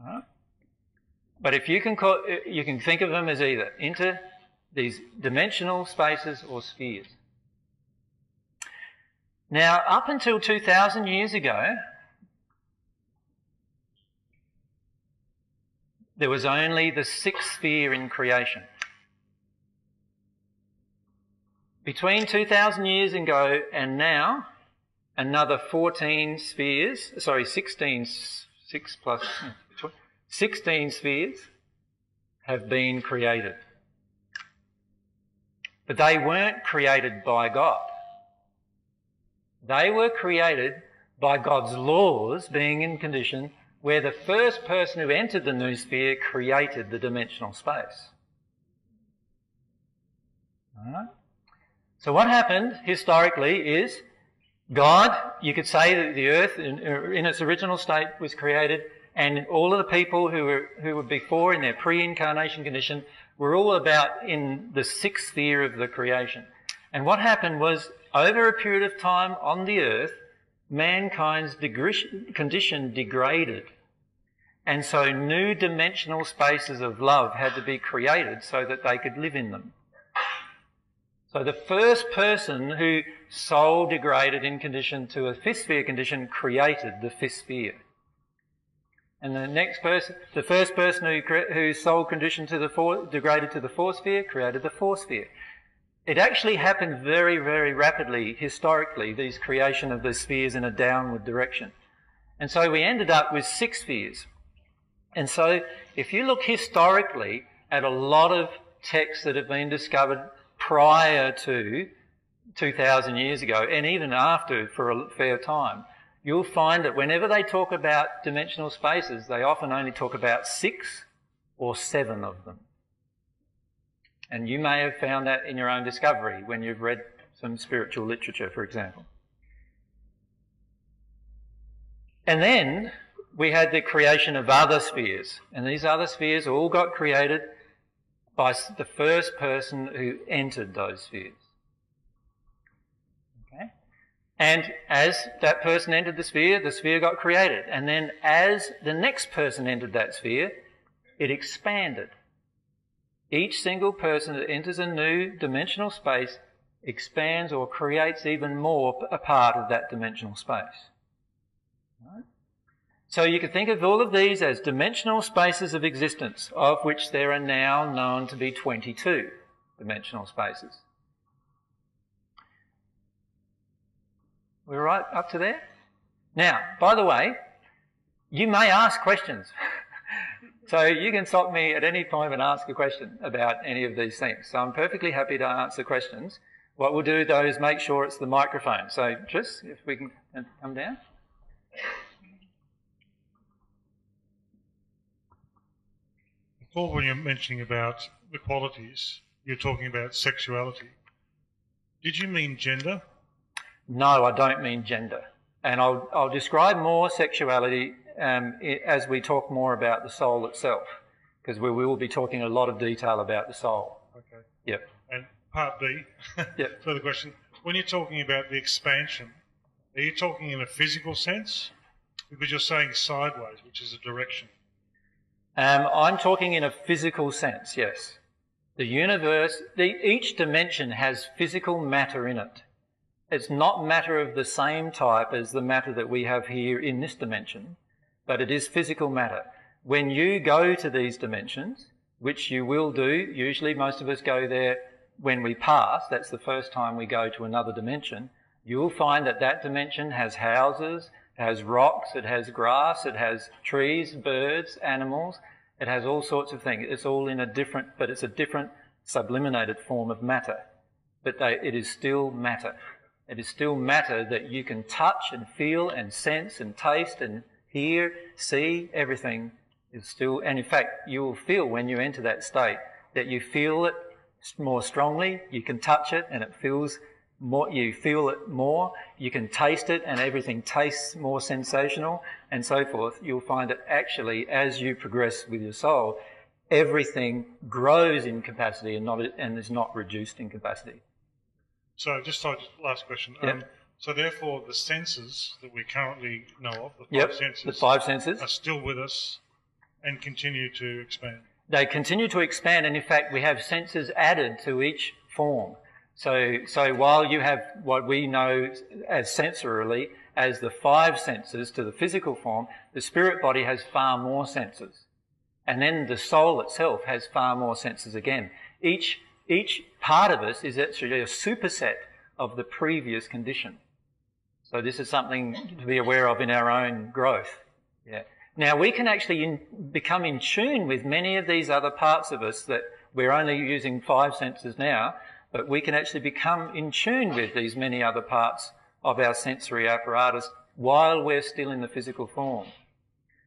All right. But if you can, call, you can think of them as either inter... these dimensional spaces or spheres. Now, up until two thousand years ago, there was only the sixth sphere in creation. Between two thousand years ago and now, another fourteen spheres, sorry, sixteen, six plus, sixteen spheres have been created. But they weren't created by God. They were created by God's laws being in condition where the first person who entered the new sphere created the dimensional space. All right? So what happened historically is God, you could say that the earth in, in its original state was created, and all of the people who were, who were before in their pre-incarnation condition were all about in the sixth sphere of the creation. And what happened was, over a period of time on the earth, mankind's degr- condition degraded. And so new dimensional spaces of love had to be created so that they could live in them. So the first person who soul degraded in condition to a fifth sphere condition created the fifth sphere. And the next person, the first person who, who soul conditioned to the four, degraded to the fourth sphere created the fourth sphere. It actually happened very, very rapidly historically, these creation of the spheres in a downward direction. And so we ended up with six spheres. And so if you look historically at a lot of texts that have been discovered prior to two thousand years ago, and even after for a fair time, you'll find that whenever they talk about dimensional spaces, they often only talk about six or seven of them. And you may have found that in your own discovery when you've read some spiritual literature, for example. And then we had the creation of other spheres. And these other spheres all got created by the first person who entered those spheres. Okay? And as that person entered the sphere, the sphere got created. And then as the next person entered that sphere, it expanded. Each single person that enters a new dimensional space expands or creates even more a part of that dimensional space. Right? So you can think of all of these as dimensional spaces of existence, of which there are now known to be twenty-two dimensional spaces. We're right up to there? Now, by the way, you may ask questions. So you can stop me at any time and ask a question about any of these things. So I'm perfectly happy to answer questions. What we'll do, though, is make sure it's the microphone. So, Tris, if we can come down. Before, when you're mentioning about the qualities, you're talking about sexuality. Did you mean gender? No, I don't mean gender. And I'll, I'll describe more sexuality Um, it, as we talk more about the soul itself, because we will be talking a lot of detail about the soul. Okay. Yep. And part B, yep. Further question, when you're talking about the expansion, are you talking in a physical sense? Because you're saying sideways, which is a direction. Um, I'm talking in a physical sense, yes. The universe, the, each dimension has physical matter in it. It's not matter of the same type as the matter that we have here in this dimension, but it is physical matter. When you go to these dimensions, which you will do, usually most of us go there when we pass, that's the first time we go to another dimension, you'll find that that dimension has houses, it has rocks, it has grass, it has trees, birds, animals, it has all sorts of things. It's all in a different, but it's a different subliminated form of matter. But they, it is still matter. It is still matter that you can touch and feel and sense and taste and hear, see, everything is still, and in fact, you will feel when you enter that state that you feel it more strongly, you can touch it and it feels more, you feel it more, you can taste it and everything tastes more sensational and so forth. You'll find that actually, as you progress with your soul, everything grows in capacity and, not, and is not reduced in capacity. So just sorry, last question. Yep. Um, So therefore, the senses that we currently know of, the five, yep, senses, the five senses, are still with us and continue to expand. They continue to expand, and in fact, we have senses added to each form. So, so while you have what we know as sensorily as the five senses to the physical form, the spirit body has far more senses, and then the soul itself has far more senses again. Each each part of us is actually a superset of the previous condition. So this is something to be aware of in our own growth. Yeah. Now, we can actually in, become in tune with many of these other parts of us that we're only using five senses now, but we can actually become in tune with these many other parts of our sensory apparatus while we're still in the physical form.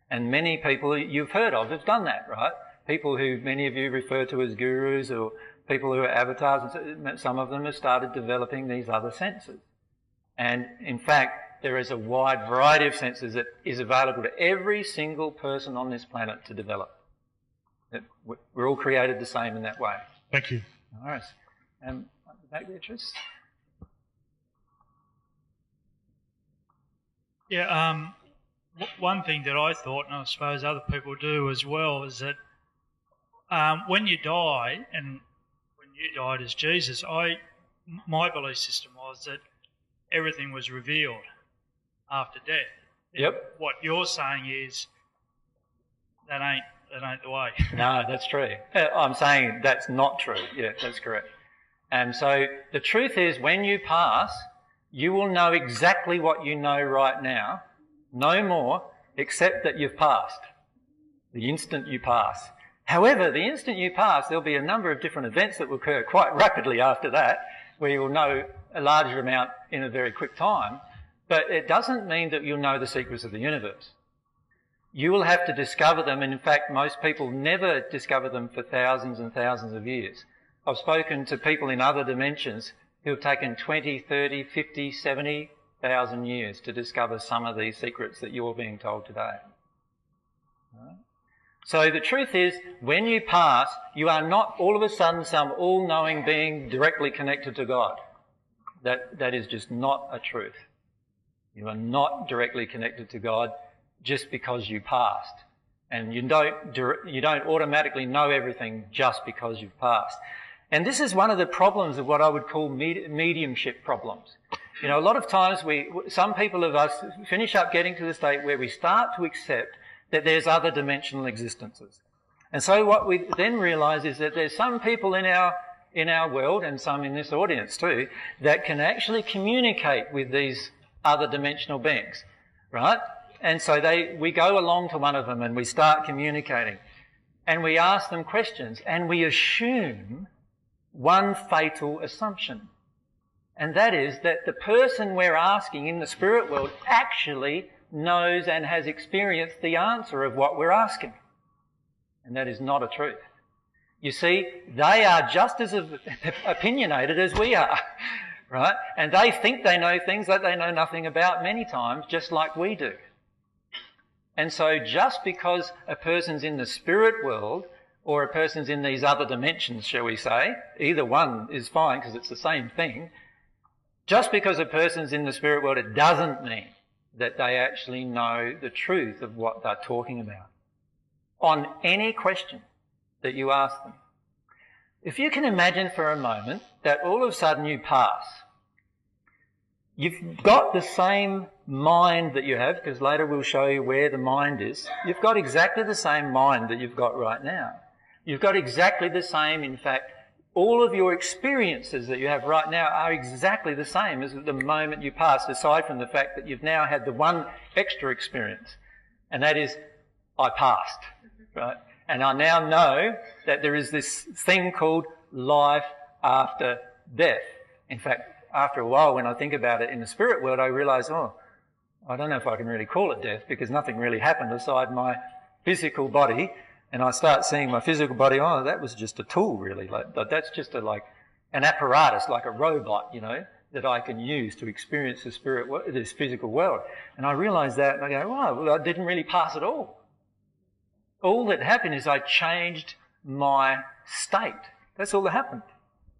And many people you've heard of have done that, right? People who many of you refer to as gurus or people who are avatars, and some of them have started developing these other senses. And in fact, there is a wide variety of senses that is available to every single person on this planet to develop. We're all created the same in that way. Thank you. All right. Um, back, Beatrice. Yeah, um, one thing that I thought, and I suppose other people do as well, is that um, when you die, and when you died as Jesus, I, my belief system was that everything was revealed after death. Yep. What you're saying is that ain't that ain't the way. No, that's true. I'm saying that's not true. Yeah, that's correct. And so the truth is, when you pass, you will know exactly what you know right now, no more, except that you've passed, the instant you pass. However, the instant you pass, there'll be a number of different events that will occur quite rapidly after that, where you'll know a larger amount in a very quick time, but it doesn't mean that you'll know the secrets of the universe. You will have to discover them, and in fact, most people never discover them for thousands and thousands of years. I've spoken to people in other dimensions who have taken twenty, thirty, fifty, seventy thousand years to discover some of these secrets that you're being told today. Right? So the truth is, when you pass, you are not all of a sudden some all-knowing being directly connected to God. That, that is just not a truth. You are not directly connected to God just because you passed. And you don't, you don't automatically know everything just because you've passed. And this is one of the problems of what I would call mediumship problems. You know, a lot of times we, some people of us finish up getting to the state where we start to accept that there's other dimensional existences. And so what we then realise is that there's some people in our, in our world, and some in this audience too, that can actually communicate with these other dimensional beings, right? And so they, we go along to one of them and we start communicating and we ask them questions and we assume one fatal assumption, and that is that the person we're asking in the spirit world actually knows and has experienced the answer of what we're asking, and that is not a truth. You see, they are just as opinionated as we are, right? And they think they know things that they know nothing about many times, just like we do. And so just because a person's in the spirit world or a person's in these other dimensions, shall we say, either one is fine because it's the same thing, just because a person's in the spirit world, it doesn't mean that they actually know the truth of what they're talking about on any question that you ask them. If you can imagine for a moment that all of a sudden you pass, you've got the same mind that you have, because later we'll show you where the mind is. You've got exactly the same mind that you've got right now. You've got exactly the same, in fact, all of your experiences that you have right now are exactly the same as the moment you passed, aside from the fact that you've now had the one extra experience, and that is, I passed, right? And I now know that there is this thing called life after death. In fact, after a while, when I think about it in the spirit world, I realise, oh, I don't know if I can really call it death because nothing really happened aside my physical body. And I start seeing my physical body, oh, that was just a tool, really. Like, that's just a, like an apparatus, like a robot, you know, that I can use to experience the spirit, this physical world. And I realise that and I go, wow, well, I didn't really pass at all. All that happened is I changed my state. That's all that happened,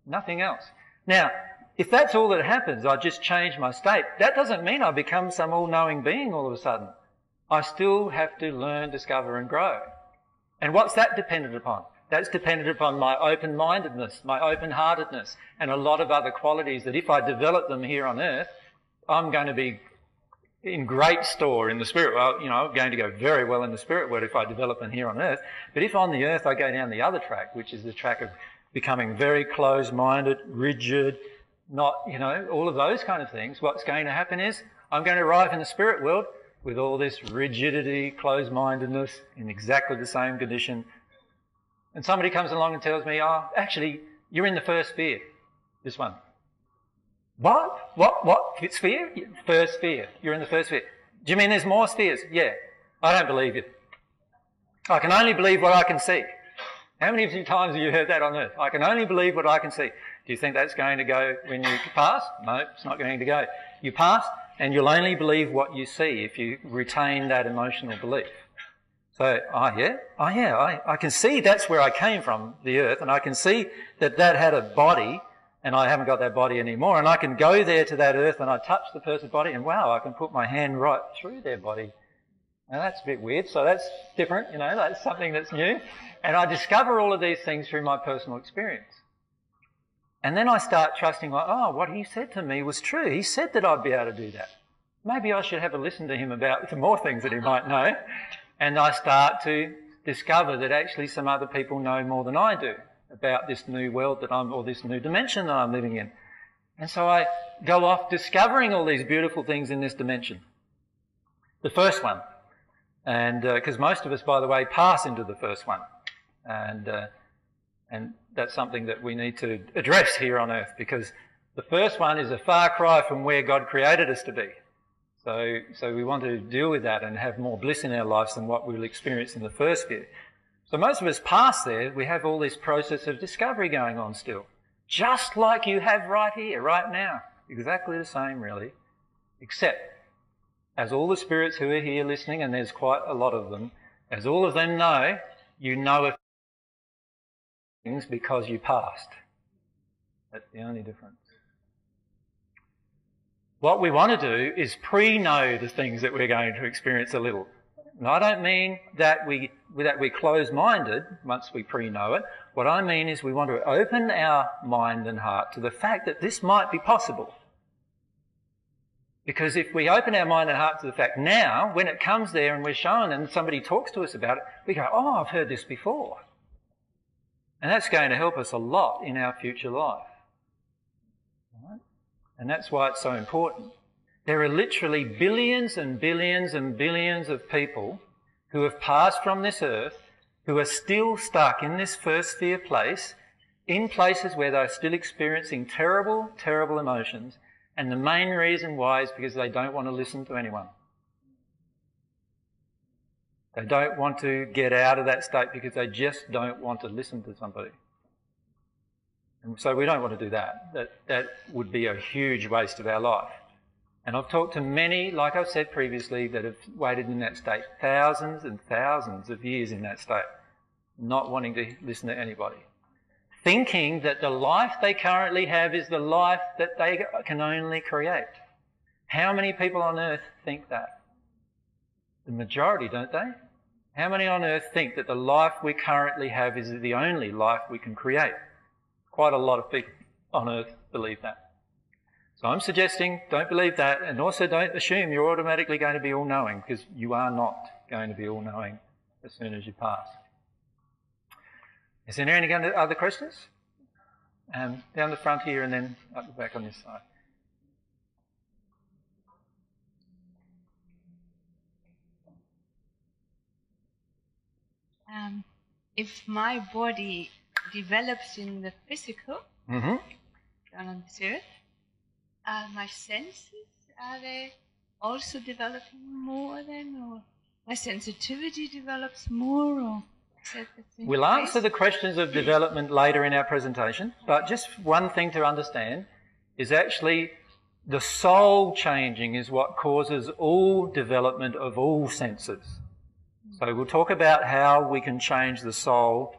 nothing else. Now, if that's all that happens, I just change my state, that doesn't mean I become some all-knowing being all of a sudden. I still have to learn, discover and grow. And what's that dependent upon? That's dependent upon my open-mindedness, my open-heartedness, and a lot of other qualities that if I develop them here on earth, I'm going to be in great store in the spirit world. You know, I'm going to go very well in the spirit world if I develop them here on earth. But if on the earth I go down the other track, which is the track of becoming very close-minded, rigid, not, you know, all of those kind of things, what's going to happen is I'm going to arrive in the spirit world with all this rigidity, close-mindedness, in exactly the same condition. And somebody comes along and tells me, oh, actually, you're in the first sphere, this one. What? What? What? Sphere? First sphere. You're in the first sphere. Do you mean there's more spheres? Yeah. I don't believe you. I can only believe what I can see. How many times have you heard that on earth? I can only believe what I can see. Do you think that's going to go when you pass? No, it's not going to go. You pass and you'll only believe what you see if you retain that emotional belief. So, oh yeah, oh yeah, I, I can see that's where I came from, the earth, and I can see that that had a body and I haven't got that body anymore, and I can go there to that earth and I touch the person's body and wow, I can put my hand right through their body. Now that's a bit weird, so that's different, you know, that's something that's new. And I discover all of these things through my personal experience. And then I start trusting, like, oh, what he said to me was true. He said that I'd be able to do that. Maybe I should have a listen to him about some more things that he might know. And I start to discover that actually some other people know more than I do about this new world that I'm, or this new dimension that I'm living in. And so I go off discovering all these beautiful things in this dimension. The first one. And because uh, most of us, by the way, pass into the first one. And uh, and that's something that we need to address here on earth, because the first one is a far cry from where God created us to be. So, so we want to deal with that and have more bliss in our lives than what we'll experience in the first sphere. So most of us pass there. We have all this process of discovery going on still, just like you have right here, right now. Exactly the same, really, except as all the spirits who are here listening, and there's quite a lot of them, as all of them know, you know it. Things because you passed. That's the only difference. What we want to do is pre-know the things that we're going to experience a little. And I don't mean that we that we're closed-minded once we pre-know it. What I mean is we want to open our mind and heart to the fact that this might be possible. Because if we open our mind and heart to the fact now, when it comes there and we're shown and somebody talks to us about it, we go, oh, I've heard this before. And that's going to help us a lot in our future life. Right? And that's why it's so important. There are literally billions and billions and billions of people who have passed from this earth, who are still stuck in this first sphere place, in places where they're still experiencing terrible, terrible emotions. And the main reason why is because they don't want to listen to anyone. They don't want to get out of that state because they just don't want to listen to somebody. And so we don't want to do that. That, that would be a huge waste of our life. And I've talked to many, like I've said previously, that have waited in that state, thousands and thousands of years in that state, not wanting to listen to anybody, thinking that the life they currently have is the life that they can only create. How many people on earth think that? The majority, don't they? How many on earth think that the life we currently have is the only life we can create? Quite a lot of people on earth believe that. So I'm suggesting don't believe that, and also don't assume you're automatically going to be all-knowing, because you are not going to be all-knowing as soon as you pass. Is there any other questions? Um, down the front here and then up the back on this side. Um, if my body develops in the physical, mm-hmm. down on this earth, uh, my senses, are they also developing more then? Or my sensitivity develops more? Or is that the thing? We'll answer the questions of development later in our presentation, but just one thing to understand is actually the soul changing is what causes all development of all senses. So we'll talk about how we can change the soul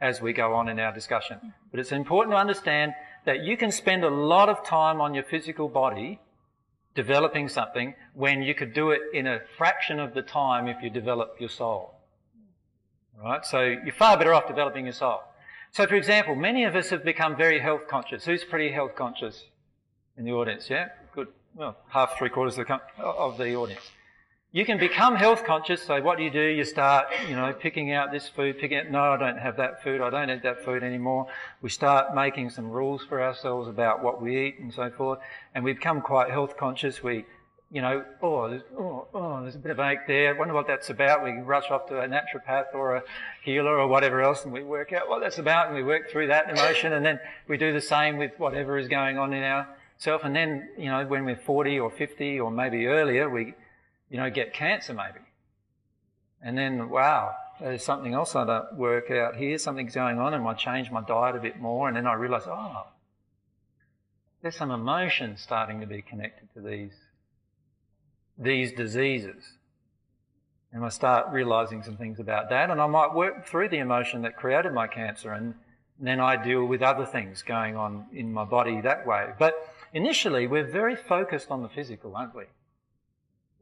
as we go on in our discussion. But it's important to understand that you can spend a lot of time on your physical body developing something when you could do it in a fraction of the time if you develop your soul. All right? So you're far better off developing your soul. So, for example, many of us have become very health conscious. Who's pretty health conscious in the audience? Yeah? Good. Well, half, three quarters of the, of the audience. You can become health conscious, so what do you do? You start, you know, picking out this food, picking out, no, I don't have that food, I don't eat that food anymore. We start making some rules for ourselves about what we eat and so forth, and we become quite health conscious. We, you know, oh, there's, oh, oh, there's a bit of ache there, I wonder what that's about. We rush off to a naturopath or a healer or whatever else, and we work out what that's about, and we work through that emotion, and then we do the same with whatever is going on in ourself. And then, you know, when we're forty or fifty or maybe earlier, we... you know, get cancer maybe. And then, wow, there's something else I don't work out here, something's going on, and I change my diet a bit more, and then I realise, oh, there's some emotions starting to be connected to these, these diseases. And I start realising some things about that, and I might work through the emotion that created my cancer, and then I deal with other things going on in my body that way. But initially, we're very focused on the physical, aren't we?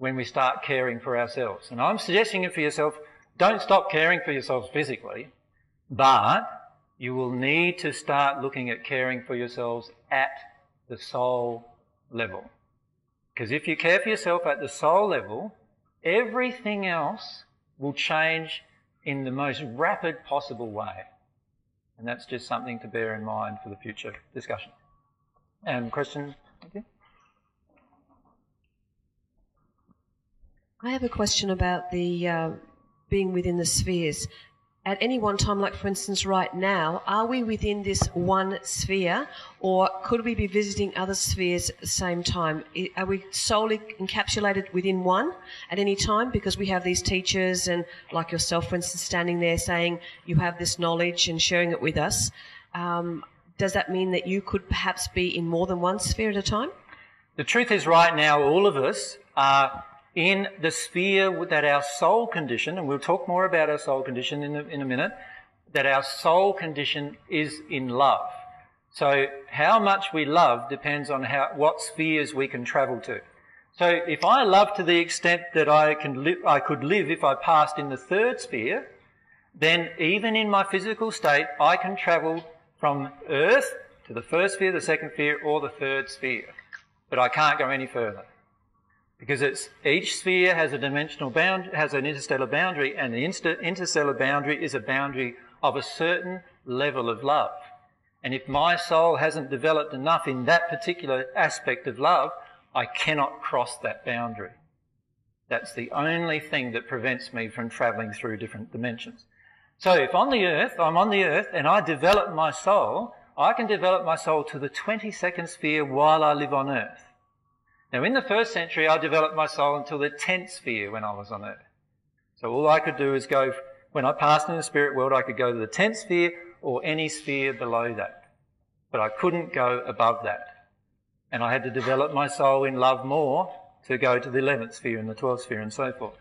When we start caring for ourselves. And I'm suggesting it for yourself, don't stop caring for yourselves physically, but you will need to start looking at caring for yourselves at the soul level. Because if you care for yourself at the soul level, everything else will change in the most rapid possible way. And that's just something to bear in mind for the future discussion. And questions? Okay. I have a question about the uh, being within the spheres. At any one time, like for instance right now, are we within this one sphere, or could we be visiting other spheres at the same time? Are we solely encapsulated within one at any time? Because we have these teachers and like yourself, for instance, standing there saying you have this knowledge and sharing it with us. Um, does that mean that you could perhaps be in more than one sphere at a time? The truth is right now all of us are in the sphere that our soul condition, and we'll talk more about our soul condition in a, in a minute, that our soul condition is in love. So how much we love depends on how, what spheres we can travel to. So if I love to the extent that I, can li I could live if I passed in the third sphere, then even in my physical state, I can travel from Earth to the first sphere, the second sphere, or the third sphere. But I can't go any further. Because it's, each sphere has a dimensional bound, has an interstellar boundary, and the inter interstellar boundary is a boundary of a certain level of love. And if my soul hasn't developed enough in that particular aspect of love, I cannot cross that boundary. That's the only thing that prevents me from travelling through different dimensions. So if on the earth, I'm on the earth and I develop my soul, I can develop my soul to the twenty-second sphere while I live on earth. Now, in the first century, I developed my soul until the tenth sphere when I was on earth. So all I could do is go, when I passed in the spirit world, I could go to the tenth sphere or any sphere below that. But I couldn't go above that. And I had to develop my soul in love more to go to the eleventh sphere and the twelfth sphere and so forth.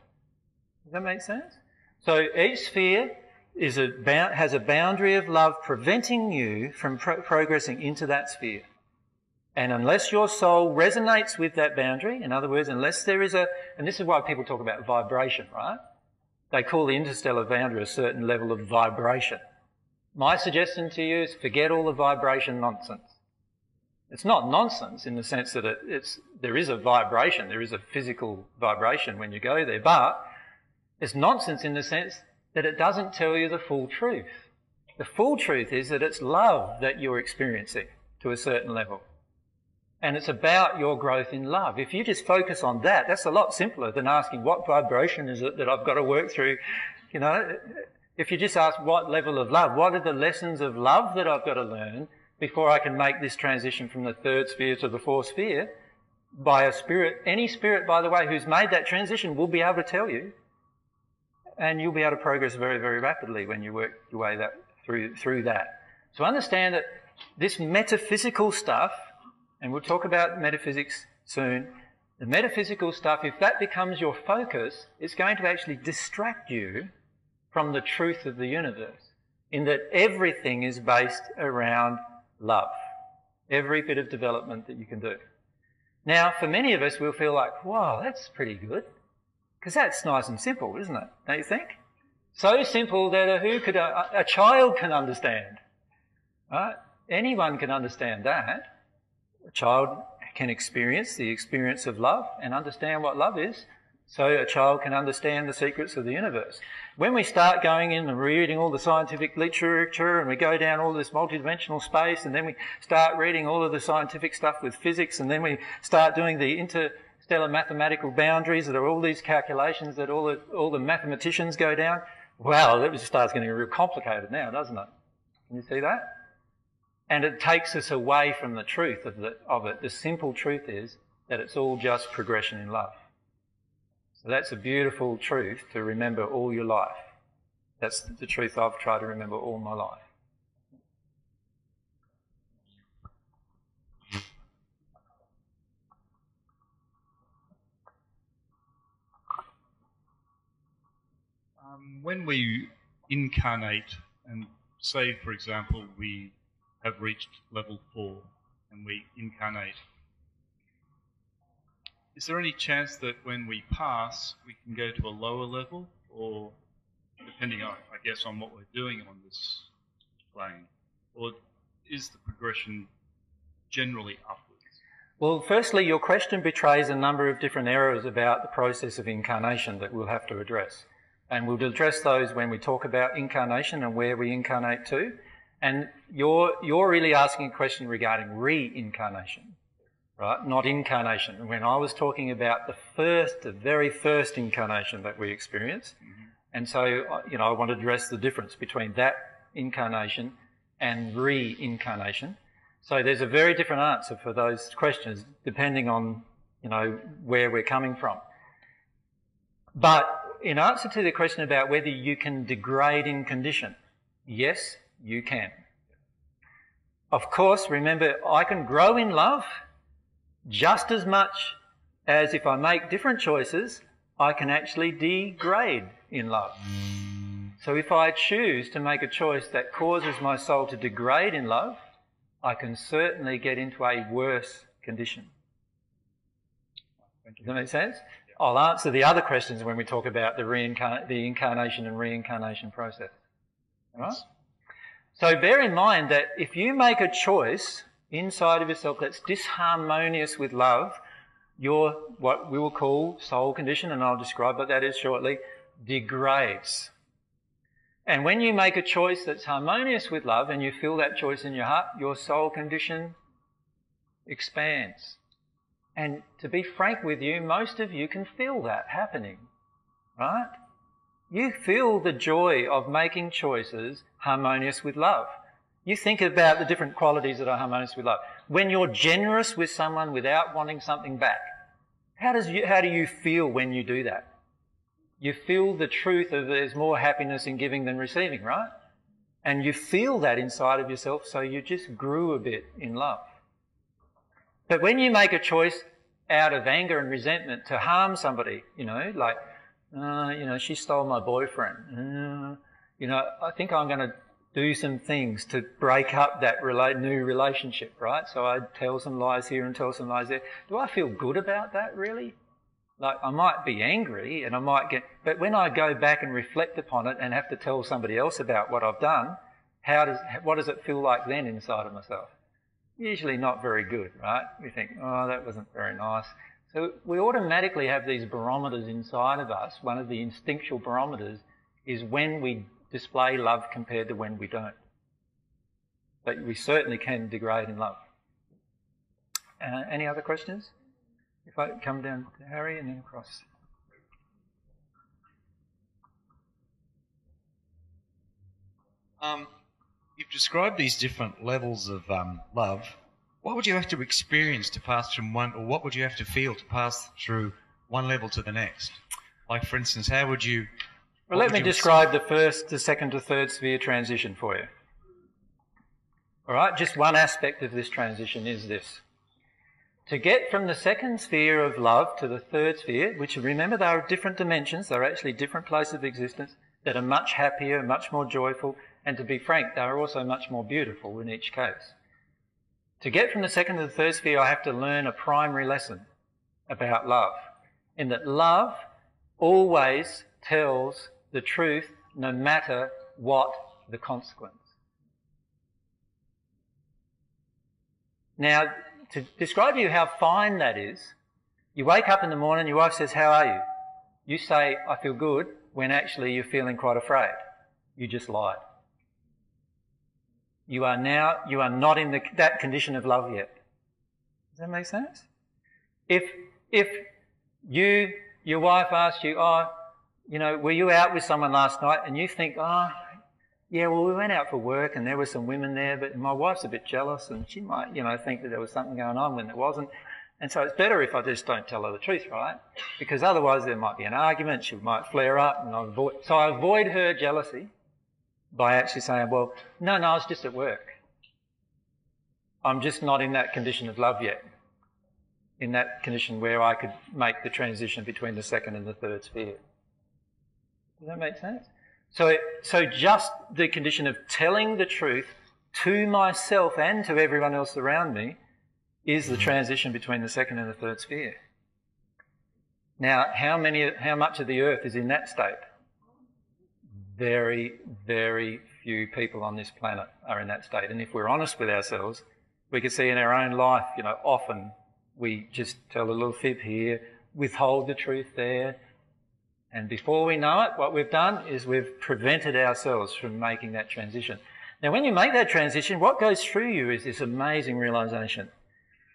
Does that make sense? So each sphere is a, has a boundary of love preventing you from pro progressing into that sphere. And unless your soul resonates with that boundary, in other words, unless there is a... And this is why people talk about vibration, right? They call the interstellar boundary a certain level of vibration. My suggestion to you is forget all the vibration nonsense. It's not nonsense in the sense that it, it's, there is a vibration, there is a physical vibration when you go there, but it's nonsense in the sense that it doesn't tell you the full truth. The full truth is that it's love that you're experiencing to a certain level. And it's about your growth in love. If you just focus on that, that's a lot simpler than asking what vibration is it that I've got to work through. You know, if you just ask what level of love, what are the lessons of love that I've got to learn before I can make this transition from the third sphere to the fourth sphere, by a spirit, any spirit, by the way, who's made that transition will be able to tell you. And you'll be able to progress very, very rapidly when you work your way that, through, through that. So understand that this metaphysical stuff, and we'll talk about metaphysics soon, the metaphysical stuff, if that becomes your focus, it's going to actually distract you from the truth of the universe, in that everything is based around love, every bit of development that you can do. Now, for many of us, we'll feel like, wow, that's pretty good, because that's nice and simple, isn't it? Don't you think? So simple that a, who could a, a child can understand, right? Anyone can understand that. A child can experience the experience of love and understand what love is, so a child can understand the secrets of the universe. When we start going in and reading all the scientific literature and we go down all this multidimensional space and then we start reading all of the scientific stuff with physics and then we start doing the interstellar mathematical boundaries that are all these calculations that all the, all the mathematicians go down, well, it just starts getting real complicated now, doesn't it? Can you see that? And it takes us away from the truth of, the, of it. The simple truth is that it's all just progression in love. So that's a beautiful truth to remember all your life. That's the truth I've tried to remember all my life. Um, when we incarnate and say, for example, we have reached level four and we incarnate, is there any chance that when we pass, we can go to a lower level, or depending on, I guess, on what we're doing on this plane, or is the progression generally upwards? Well, firstly, your question betrays a number of different errors about the process of incarnation that we'll have to address. And we'll address those when we talk about incarnation and where we incarnate to. And you're, you're really asking a question regarding reincarnation. Right, not incarnation. When I was talking about the first, the very first incarnation that we experienced, mm-hmm. and so you know, I want to address the difference between that incarnation and reincarnation. So there's a very different answer for those questions depending on you know where we're coming from. But in answer to the question about whether you can degrade in condition, yes, you can. Of course, remember, I can grow in love just as much as if I make different choices, I can actually degrade in love. So if I choose to make a choice that causes my soul to degrade in love, I can certainly get into a worse condition. Does that make sense? Yeah. I'll answer the other questions when we talk about the, reincarn the incarnation and reincarnation process. All right? So bear in mind that if you make a choice inside of yourself that's disharmonious with love, your what we will call soul condition, and I'll describe what that is shortly, degrades. And when you make a choice that's harmonious with love and you feel that choice in your heart, your soul condition expands. And to be frank with you, most of you can feel that happening, right? You feel the joy of making choices harmonious with love. You think about the different qualities that are harmonious with love. When you're generous with someone without wanting something back, how does you, how do you feel when you do that? You feel the truth of there's more happiness in giving than receiving, right? And you feel that inside of yourself, so you just grew a bit in love. But when you make a choice out of anger and resentment to harm somebody, you know, like, uh, you know, she stole my boyfriend. Uh, you know, I think I'm going to do some things to break up that new relationship, right? So I tell some lies here and tell some lies there. Do I feel good about that, really? Like, I might be angry and I might get... But when I go back and reflect upon it and have to tell somebody else about what I've done, how does, what does it feel like then inside of myself? Usually not very good, right? We think, oh, that wasn't very nice. So we automatically have these barometers inside of us. One of the instinctual barometers is when we display love compared to when we don't. But we certainly can degrade in love. Uh, any other questions? If I come down to Harry and then across. Um, you've described these different levels of um, love. What would you have to experience to pass from one, or what would you have to feel to pass through one level to the next? Like, for instance, how would you... Well, let me describe the first, the second to third sphere transition for you. All right, just one aspect of this transition is this. To get from the second sphere of love to the third sphere, which, remember, there are different dimensions, there are actually different places of existence that are much happier, much more joyful, and to be frank, they are also much more beautiful in each case. To get from the second to the third sphere, I have to learn a primary lesson about love, in that love always tells the truth, no matter what the consequence. Now, to describe to you how fine that is, you wake up in the morning, your wife says, how are you? You say, I feel good, when actually you're feeling quite afraid. You just lied. You are now, you are not in the, that condition of love yet. Does that make sense? If, if you, your wife asks you, oh, you know, were you out with someone last night? And you think, oh, yeah, well, we went out for work and there were some women there, but my wife's a bit jealous and she might, you know, think that there was something going on when there wasn't. And so it's better if I just don't tell her the truth, right? Because otherwise there might be an argument, she might flare up, and I avoid. So I avoid her jealousy by actually saying, well, no, no, I was just at work. I'm just not in that condition of love yet, in that condition where I could make the transition between the second and the third sphere. Does that make sense? So, so just the condition of telling the truth to myself and to everyone else around me is the transition between the second and the third sphere. Now, how many, how much of the earth is in that state? Very, very few people on this planet are in that state. And if we're honest with ourselves, we can see in our own life, you know, often we just tell a little fib here, withhold the truth there. And before we know it, what we've done is we've prevented ourselves from making that transition. Now, when you make that transition, what goes through you is this amazing realization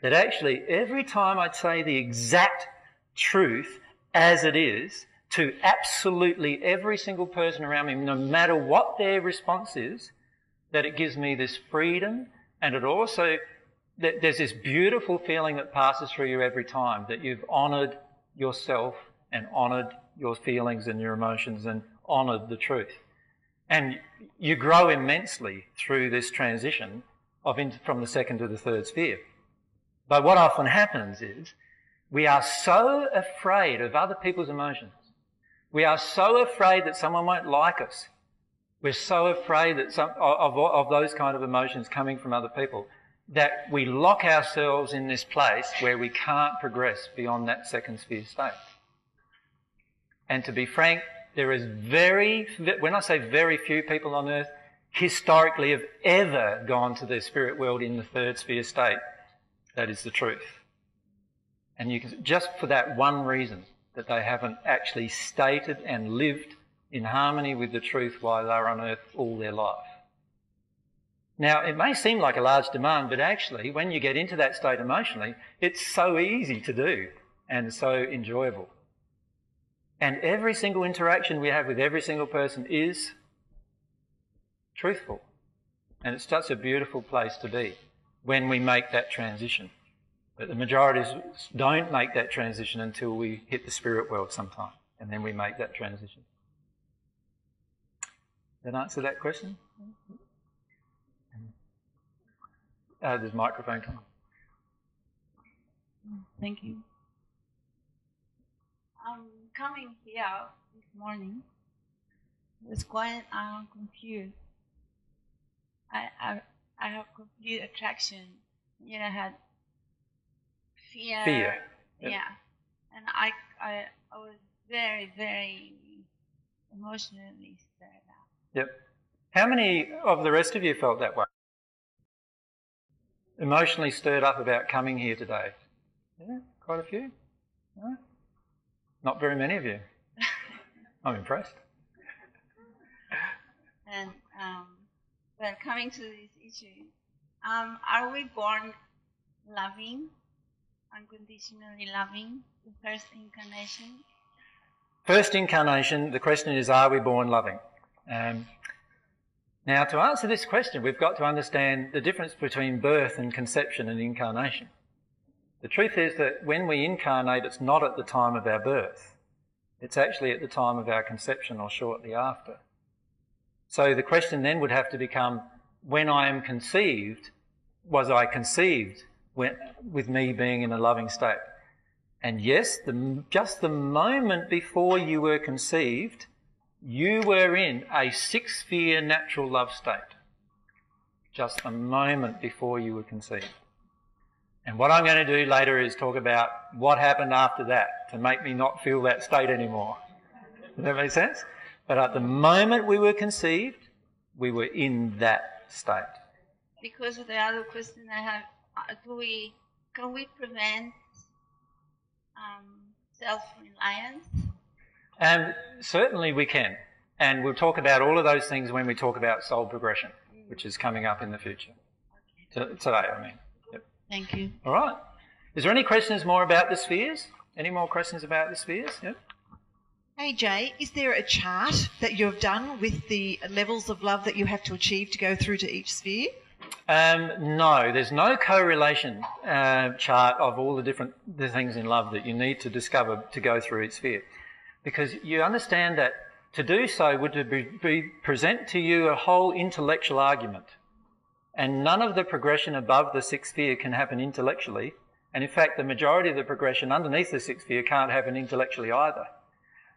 that actually every time I'd say the exact truth as it is to absolutely every single person around me, no matter what their response is, that it gives me this freedom, and it also, that there's this beautiful feeling that passes through you every time, that you've honoured yourself and honoured your feelings and your emotions and honoured the truth. And you grow immensely through this transition of in, from the second to the third sphere. But what often happens is we are so afraid of other people's emotions. We are so afraid that someone won't like us. We're so afraid that some, of, of those kind of emotions coming from other people, that we lock ourselves in this place where we can't progress beyond that second sphere state. And to be frank, there is very, when I say very few people on earth, historically have ever gone to their spirit world in the third sphere state. That is the truth. And you can, just for that one reason, that they haven't actually stated and lived in harmony with the truth while they're on earth all their life. Now, it may seem like a large demand, but actually, when you get into that state emotionally, it's so easy to do and so enjoyable. And every single interaction we have with every single person is truthful. And it's such a beautiful place to be when we make that transition. But the majority don't make that transition until we hit the spirit world sometime, and then we make that transition. Did I answer that question? Uh, there's a microphone coming. Thank you. I'm coming here this morning. I was quite uh, confused. I, I I have complete attraction. You know, I had fear. Fear. Yeah. Yep. And I, I, I was very, very emotionally stirred up. Yep. How many of the rest of you felt that way? Emotionally stirred up about coming here today? Yeah, quite a few. No? Not very many of you. I'm impressed. And, um, but coming to this issue, um, are we born loving, unconditionally loving, the first incarnation? First incarnation, the question is, are we born loving? Um, now, to answer this question, we've got to understand the difference between birth and conception and incarnation. The truth is that when we incarnate, it's not at the time of our birth. It's actually at the time of our conception or shortly after. So the question then would have to become, when I am conceived, was I conceived when, with me being in a loving state? And yes, the, just the moment before you were conceived, you were in a six-sphere natural love state. Just the moment before you were conceived. And what I'm going to do later is talk about what happened after that to make me not feel that state anymore. Does that make sense? But at the moment we were conceived, we were in that state. Because of the other question I have, do we, can we prevent um, self-reliance? Um, certainly we can. And we'll talk about all of those things when we talk about soul progression, which is coming up in the future. T- today, I mean. Yep. Thank you. All right. Is there any questions more about the spheres? Any more questions about the spheres? Yep. A J, is there a chart that you've done with the levels of love that you have to achieve to go through to each sphere? Um, no, there's no correlation uh, chart of all the different the things in love that you need to discover to go through each sphere, because you understand that to do so would be, be present to you a whole intellectual argument, and none of the progression above the sixth sphere can happen intellectually, and in fact the majority of the progression underneath the sixth sphere can't happen intellectually either.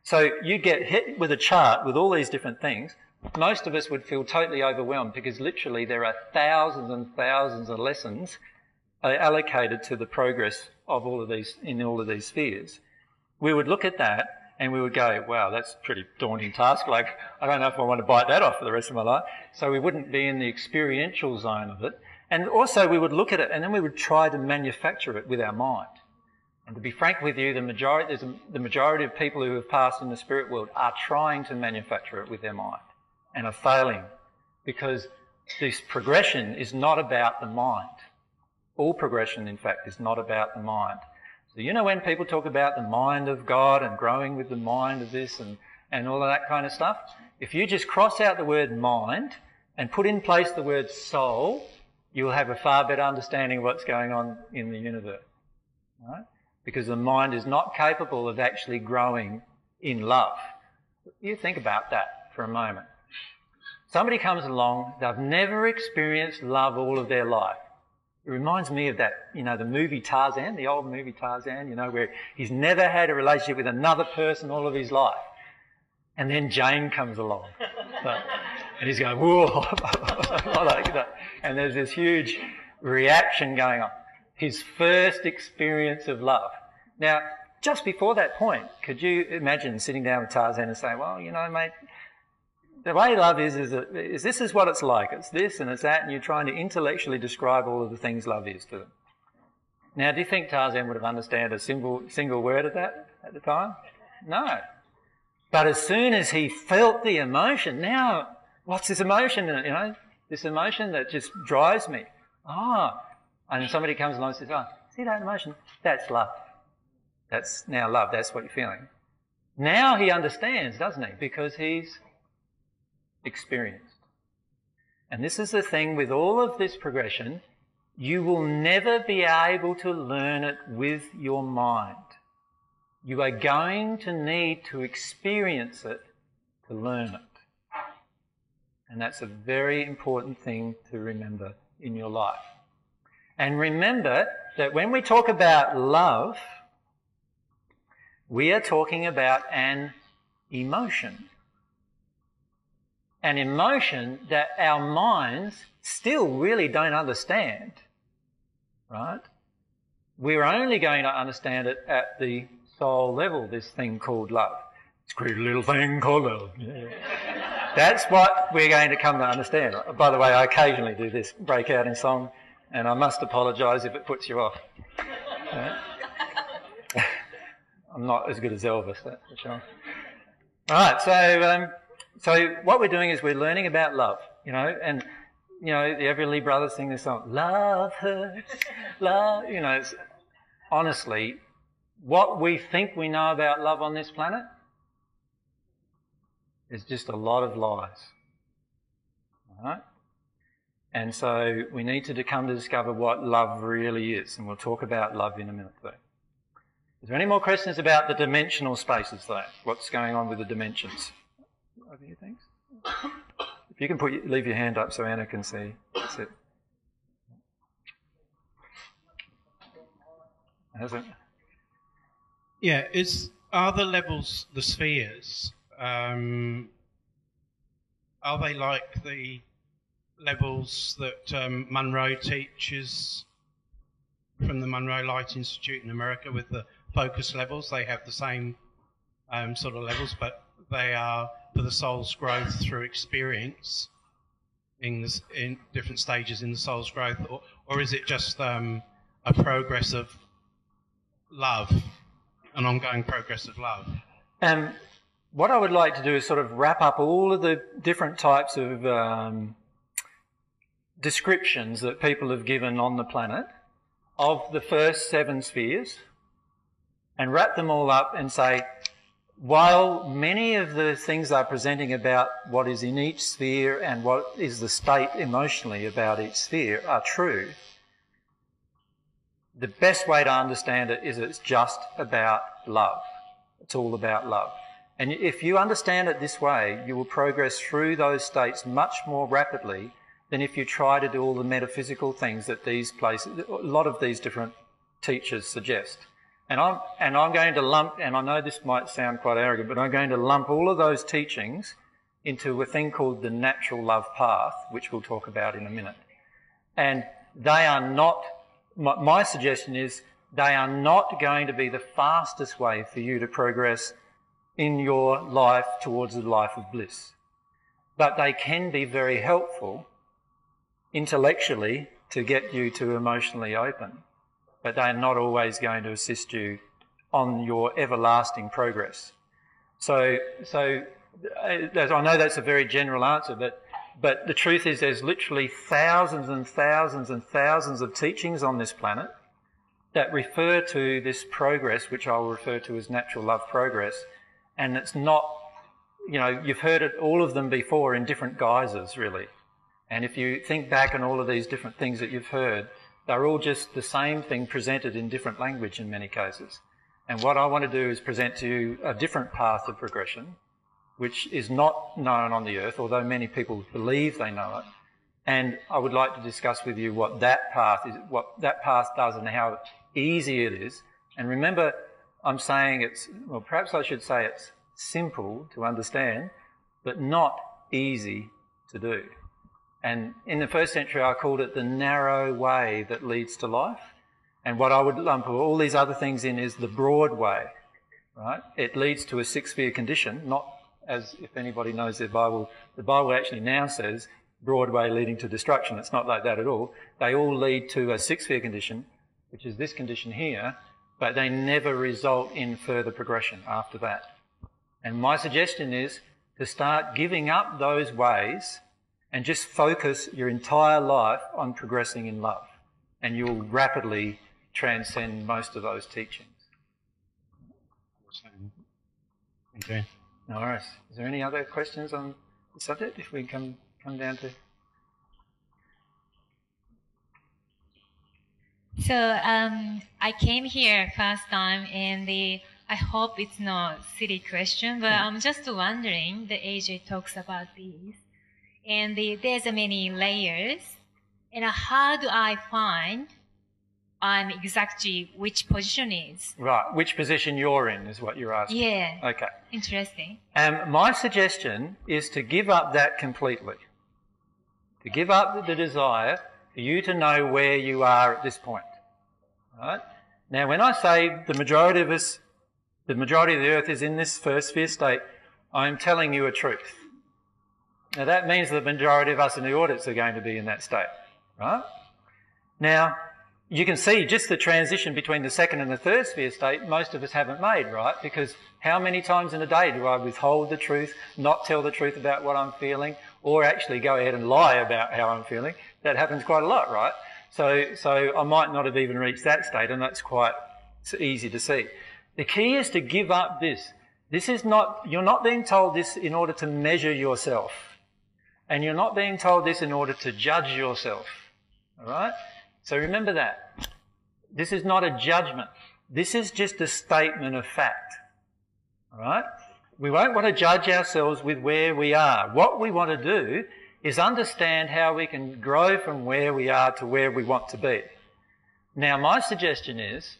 So you get hit with a chart with all these different things. Most of us would feel totally overwhelmed because literally there are thousands and thousands of lessons allocated to the progress of all of these in all of these spheres. We would look at that and we would go, wow, that's a pretty daunting task. Like, I don't know if I want to bite that off for the rest of my life. So we wouldn't be in the experiential zone of it. And also we would look at it and then we would try to manufacture it with our mind. And to be frank with you, the majority, the majority of people who have passed in the spirit world are trying to manufacture it with their mind and are failing, because this progression is not about the mind. All progression, in fact, is not about the mind. So you know when people talk about the mind of God and growing with the mind of this and, and all of that kind of stuff? If you just cross out the word mind and put in place the word soul, you'll have a far better understanding of what's going on in the universe. Right? Because the mind is not capable of actually growing in love. You think about that for a moment. Somebody comes along, they've never experienced love all of their life. It reminds me of that, you know, the movie Tarzan, the old movie Tarzan, you know, where he's never had a relationship with another person all of his life. And then Jane comes along. So, and he's going, whoa, like that. And there's this huge reaction going on. His first experience of love. Now, just before that point, could you imagine sitting down with Tarzan and saying, well, you know, mate, the way love is, is, a, is this is what it's like. It's this and it's that, and you're trying to intellectually describe all of the things love is to them. Now, do you think Tarzan would have understood a single, single word of that at the time? No. But as soon as he felt the emotion, now, what's this emotion? You know, this emotion that just drives me. Ah. And somebody comes along and says, oh, see that emotion? That's love. That's now love. That's what you're feeling. Now he understands, doesn't he? Because he's experienced. And this is the thing with all of this progression. You will never be able to learn it with your mind. You are going to need to experience it to learn it. And that's a very important thing to remember in your life. And remember that when we talk about love, we are talking about an emotion. An emotion that our minds still really don't understand, right? We're only going to understand it at the soul level, this thing called love. It's a great little thing called love. Yeah. That's what we're going to come to understand. By the way, I occasionally do this, break out in song. And I must apologise if it puts you off. Right? I'm not as good as Elvis, that's for sure. All right, so um, so what we're doing is we're learning about love, you know, and, you know, the Everly Brothers sing this song, love hurts, love, you know. It's, honestly, what we think we know about love on this planet is just a lot of lies, all right? And so we need to come to discover what love really is, and we'll talk about love in a minute though. Is there any more questions about the dimensional spaces though? What's going on with the dimensions? Over here, thanks. If you can put, leave your hand up so Anna can see. That's it. That's it. Yeah, is, are the levels, the spheres, um, are they like the levels that um, Monroe teaches from the Monroe Light Institute in America with the focus levels? They have the same um, sort of levels, but they are for the soul's growth through experience in, this, in different stages in the soul's growth, or, or is it just um, a progress of love, an ongoing progress of love? Um, what I would like to do is sort of wrap up all of the different types of um, descriptions that people have given on the planet of the first seven spheres, and wrap them all up and say, while many of the things are presenting about what is in each sphere and what is the state emotionally about each sphere are true, the best way to understand it is it's just about love. It's all about love. And if you understand it this way, you will progress through those states much more rapidly than if you try to do all the metaphysical things that these places, a lot of these different teachers suggest. And I'm, and I'm going to lump, and I know this might sound quite arrogant, but I'm going to lump all of those teachings into a thing called the natural love path, which we'll talk about in a minute. And they are not, my, my suggestion is, they are not going to be the fastest way for you to progress in your life towards a life of bliss. But they can be very helpful intellectually to get you to emotionally open. But they're not always going to assist you on your everlasting progress. So, so I know that's a very general answer, but, but the truth is there's literally thousands and thousands and thousands of teachings on this planet that refer to this progress, which I will refer to as natural love progress, and it's not, you know, you've heard it, all of them before in different guises, really. And if you think back on all of these different things that you've heard, they're all just the same thing presented in different language in many cases. And what I want to do is present to you a different path of progression, which is not known on the earth, although many people believe they know it. And I would like to discuss with you what that path is, what that path does and how easy it is. And remember, I'm saying it's, well, perhaps I should say it's simple to understand, but not easy to do. And in the first century, I called it the narrow way that leads to life. And what I would lump all these other things in is the broad way, right? It leads to a six-sphere condition, not, as if anybody knows their Bible, the Bible actually now says broad way leading to destruction. It's not like that at all. They all lead to a six-sphere condition, which is this condition here, but they never result in further progression after that. And my suggestion is to start giving up those ways and just focus your entire life on progressing in love, and you'll rapidly transcend most of those teachings. Okay. No worries. Is there any other questions on the subject? If we can come down to... So um, I came here first time in the... I hope it's not a silly question, but yeah. I'm just wondering, the A J talks about these. And the, there's many layers, and how do I find um, exactly which position is? Right, which position you're in is what you're asking. Yeah. Okay. Interesting. Um, my suggestion is to give up that completely, to give up the desire for you to know where you are at this point. All right? Now, when I say the majority of us, the majority of the earth is in this first sphere state, I'm telling you a truth. Now, that means the majority of us in the audience are going to be in that state, right? Now, you can see just the transition between the second and the third sphere state most of us haven't made, right? Because how many times in a day do I withhold the truth, not tell the truth about what I'm feeling, or actually go ahead and lie about how I'm feeling? That happens quite a lot, right? So, so I might not have even reached that state, and that's quite easy to see. The key is to give up this. This is not, you're not being told this in order to measure yourself. And you're not being told this in order to judge yourself, all right? So remember that. This is not a judgment. This is just a statement of fact, all right? We won't want to judge ourselves with where we are. What we want to do is understand how we can grow from where we are to where we want to be. Now, my suggestion is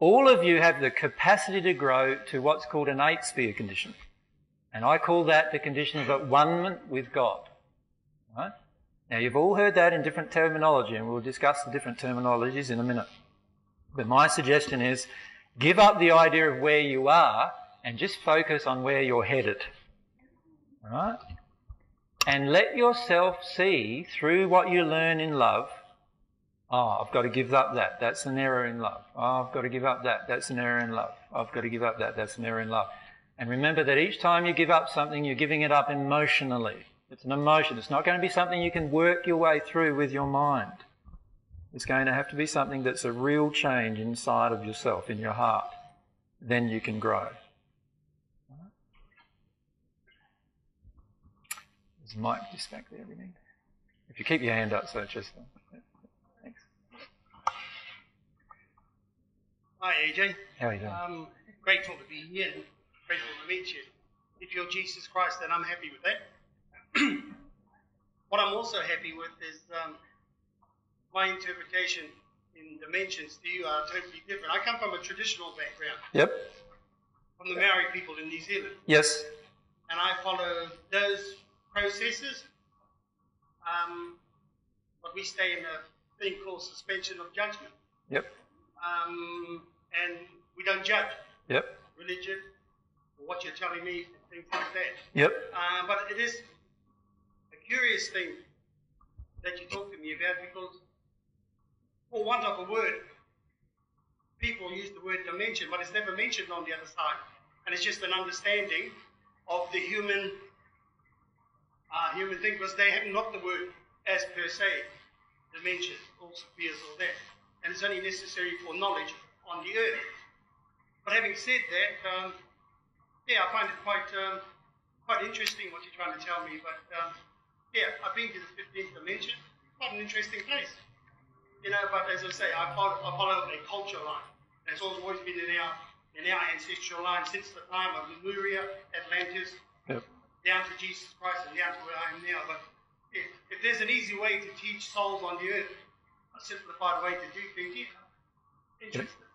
all of you have the capacity to grow to what's called an eight-sphere condition. And I call that the condition of at one with God. Right? Now, you've all heard that in different terminology, and we'll discuss the different terminologies in a minute. But my suggestion is give up the idea of where you are and just focus on where you're headed. Right? And let yourself see through what you learn in love, oh, I've got to give up that. That's an error in love. Oh, I've got to give up that. That's an error in love. I've got to give up that. That's an error in love. And remember that each time you give up something, you're giving it up emotionally. It's an emotion. It's not going to be something you can work your way through with your mind. It's going to have to be something that's a real change inside of yourself, in your heart. Then you can grow. There's Mike just back there. Everything. If you keep your hand up, so just... Thanks. Hi, A J. How are you doing? Um, grateful to be here. Grateful to meet you. If you're Jesus Christ, then I'm happy with that. What I'm also happy with is... Um, my interpretation in dimensions to you are totally different. I come from a traditional background. Yep. From the Maori people in New Zealand. Yes. And I follow those processes. Um, but we stay in a thing called suspension of judgment. Yep. Um, and we don't judge. Yep. Religion, or what you're telling me, things like that. Yep. Uh, but it is a curious thing that you talk to me about, because for want of a word, people use the word dimension, but it's never mentioned on the other side. And it's just an understanding of the human uh, human thing, because they have not the word as per se, dimension, also appears or that. And it's only necessary for knowledge on the earth. But having said that, um, yeah, I find it quite um, quite interesting what you're trying to tell me. But um, yeah, I've been to the fifteenth dimension. Quite an interesting place. You know, but as I say, I follow, I follow a culture line. That's always been in our in our ancestral line since the time of Lemuria, Atlantis, yep, down to Jesus Christ and down to where I am now. But yeah, if there's an easy way to teach souls on the earth, a simplified way to do things, yeah, interesting.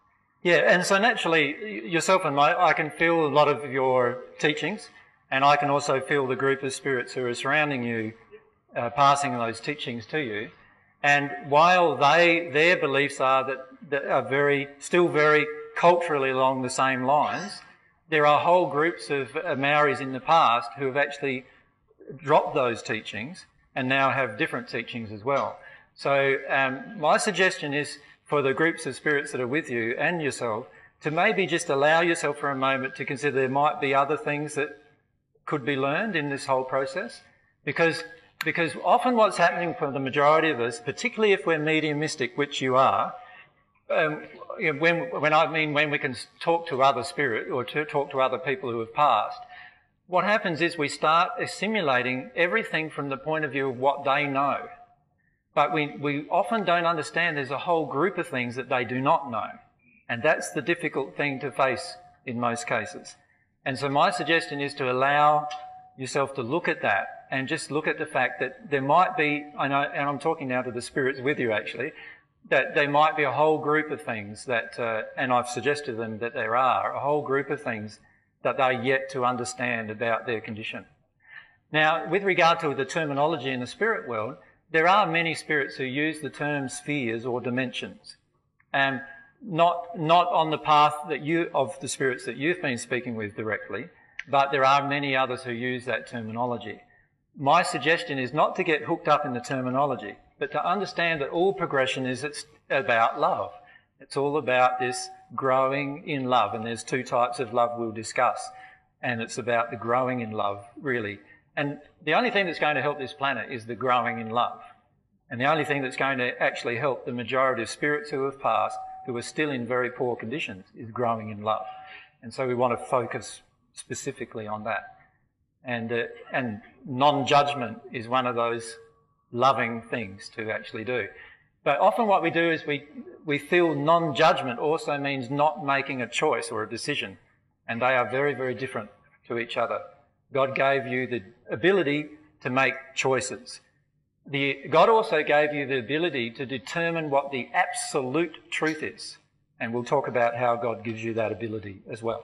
Yeah, and so naturally, yourself and my, I can feel a lot of your teachings, and I can also feel the group of spirits who are surrounding you, uh, passing those teachings to you. And while they, their beliefs are that, that are very, still very culturally along the same lines, there are whole groups of Maoris in the past who have actually dropped those teachings and now have different teachings as well. So um, my suggestion is for the groups of spirits that are with you and yourself to maybe just allow yourself for a moment to consider there might be other things that could be learned in this whole process, because... Because often what's happening for the majority of us, particularly if we're mediumistic, which you are, um, when, when I mean when we can talk to other spirit or to talk to other people who have passed, what happens is we start assimilating everything from the point of view of what they know. But we, we often don't understand there's a whole group of things that they do not know. And that's the difficult thing to face in most cases. And so my suggestion is to allow yourself to look at that, and just look at the fact that there might be, and, I, and I'm talking now to the spirits with you actually, that there might be a whole group of things that, uh, and I've suggested to them that there are, a whole group of things that they're yet to understand about their condition. Now, with regard to the terminology in the spirit world, there are many spirits who use the term spheres or dimensions, and not, not on the path that you, of the spirits that you've been speaking with directly, but there are many others who use that terminology. My suggestion is not to get hooked up in the terminology, but to understand that all progression is it's about love. It's all about this growing in love, and there's two types of love we'll discuss, and it's about the growing in love, really. And the only thing that's going to help this planet is the growing in love. And the only thing that's going to actually help the majority of spirits who have passed, who are still in very poor conditions, is growing in love. And so we want to focus specifically on that. And, uh, and non-judgment is one of those loving things to actually do. But often what we do is we, we feel non-judgment also means not making a choice or a decision. And they are very, very different to each other. God gave you the ability to make choices. The, God also gave you the ability to determine what the absolute truth is. And we'll talk about how God gives you that ability as well.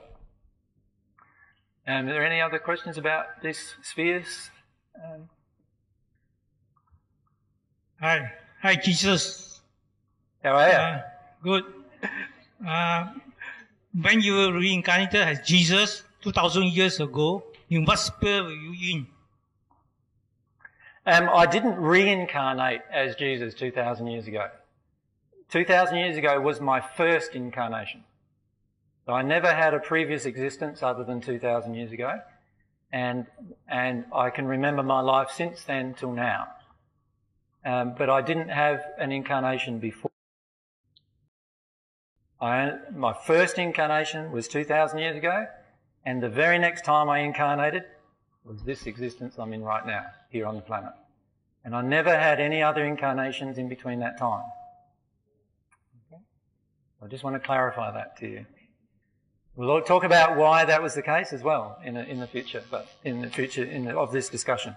Um, are there any other questions about these spheres? Um... Hi. Hi, Jesus. How are you? Uh, good. Uh, when you were reincarnated as Jesus two thousand years ago, in what sphere were you in? Um, I didn't reincarnate as Jesus two thousand years ago. two thousand years ago was my first incarnation. So I never had a previous existence other than two thousand years ago, and and I can remember my life since then till now. Um, but I didn't have an incarnation before. I, my first incarnation was two thousand years ago, and the very next time I incarnated was this existence I'm in right now, here on the planet. And I never had any other incarnations in between that time. Okay? I just want to clarify that to you. We'll talk about why that was the case as well in, a, in the future, but in the future in the, of this discussion.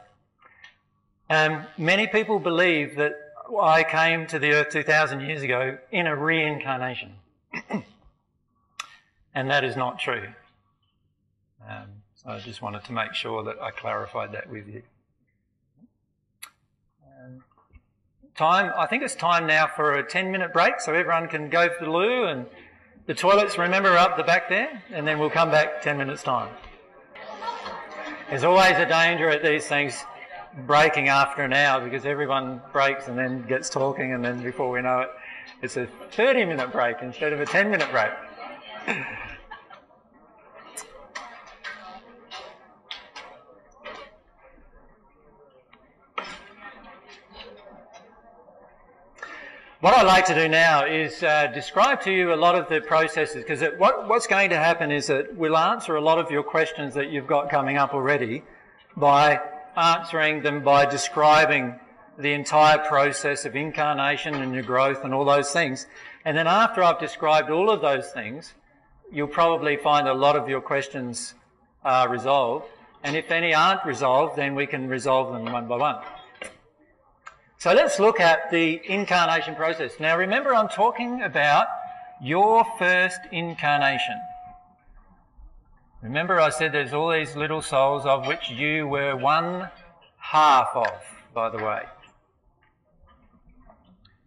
Um, many people believe that I came to the earth two thousand years ago in a reincarnation. And that is not true. Um, so I just wanted to make sure that I clarified that with you. Um, time, I think it's time now for a ten minute break so everyone can go to the loo, and the toilets, remember, are up the back there, and then we'll come back ten minutes time. There's always a danger at these things breaking after an hour because everyone breaks and then gets talking, and then before we know it, it's a thirty minute break instead of a ten minute break. What I'd like to do now is uh, describe to you a lot of the processes, because what, what's going to happen is that we'll answer a lot of your questions that you've got coming up already by answering them by describing the entire process of incarnation and your growth and all those things. And then after I've described all of those things, you'll probably find a lot of your questions are resolved. And if any aren't resolved, then we can resolve them one by one. So let's look at the incarnation process. Now remember, I'm talking about your first incarnation. Remember I said there's all these little souls of which you were one half of, by the way.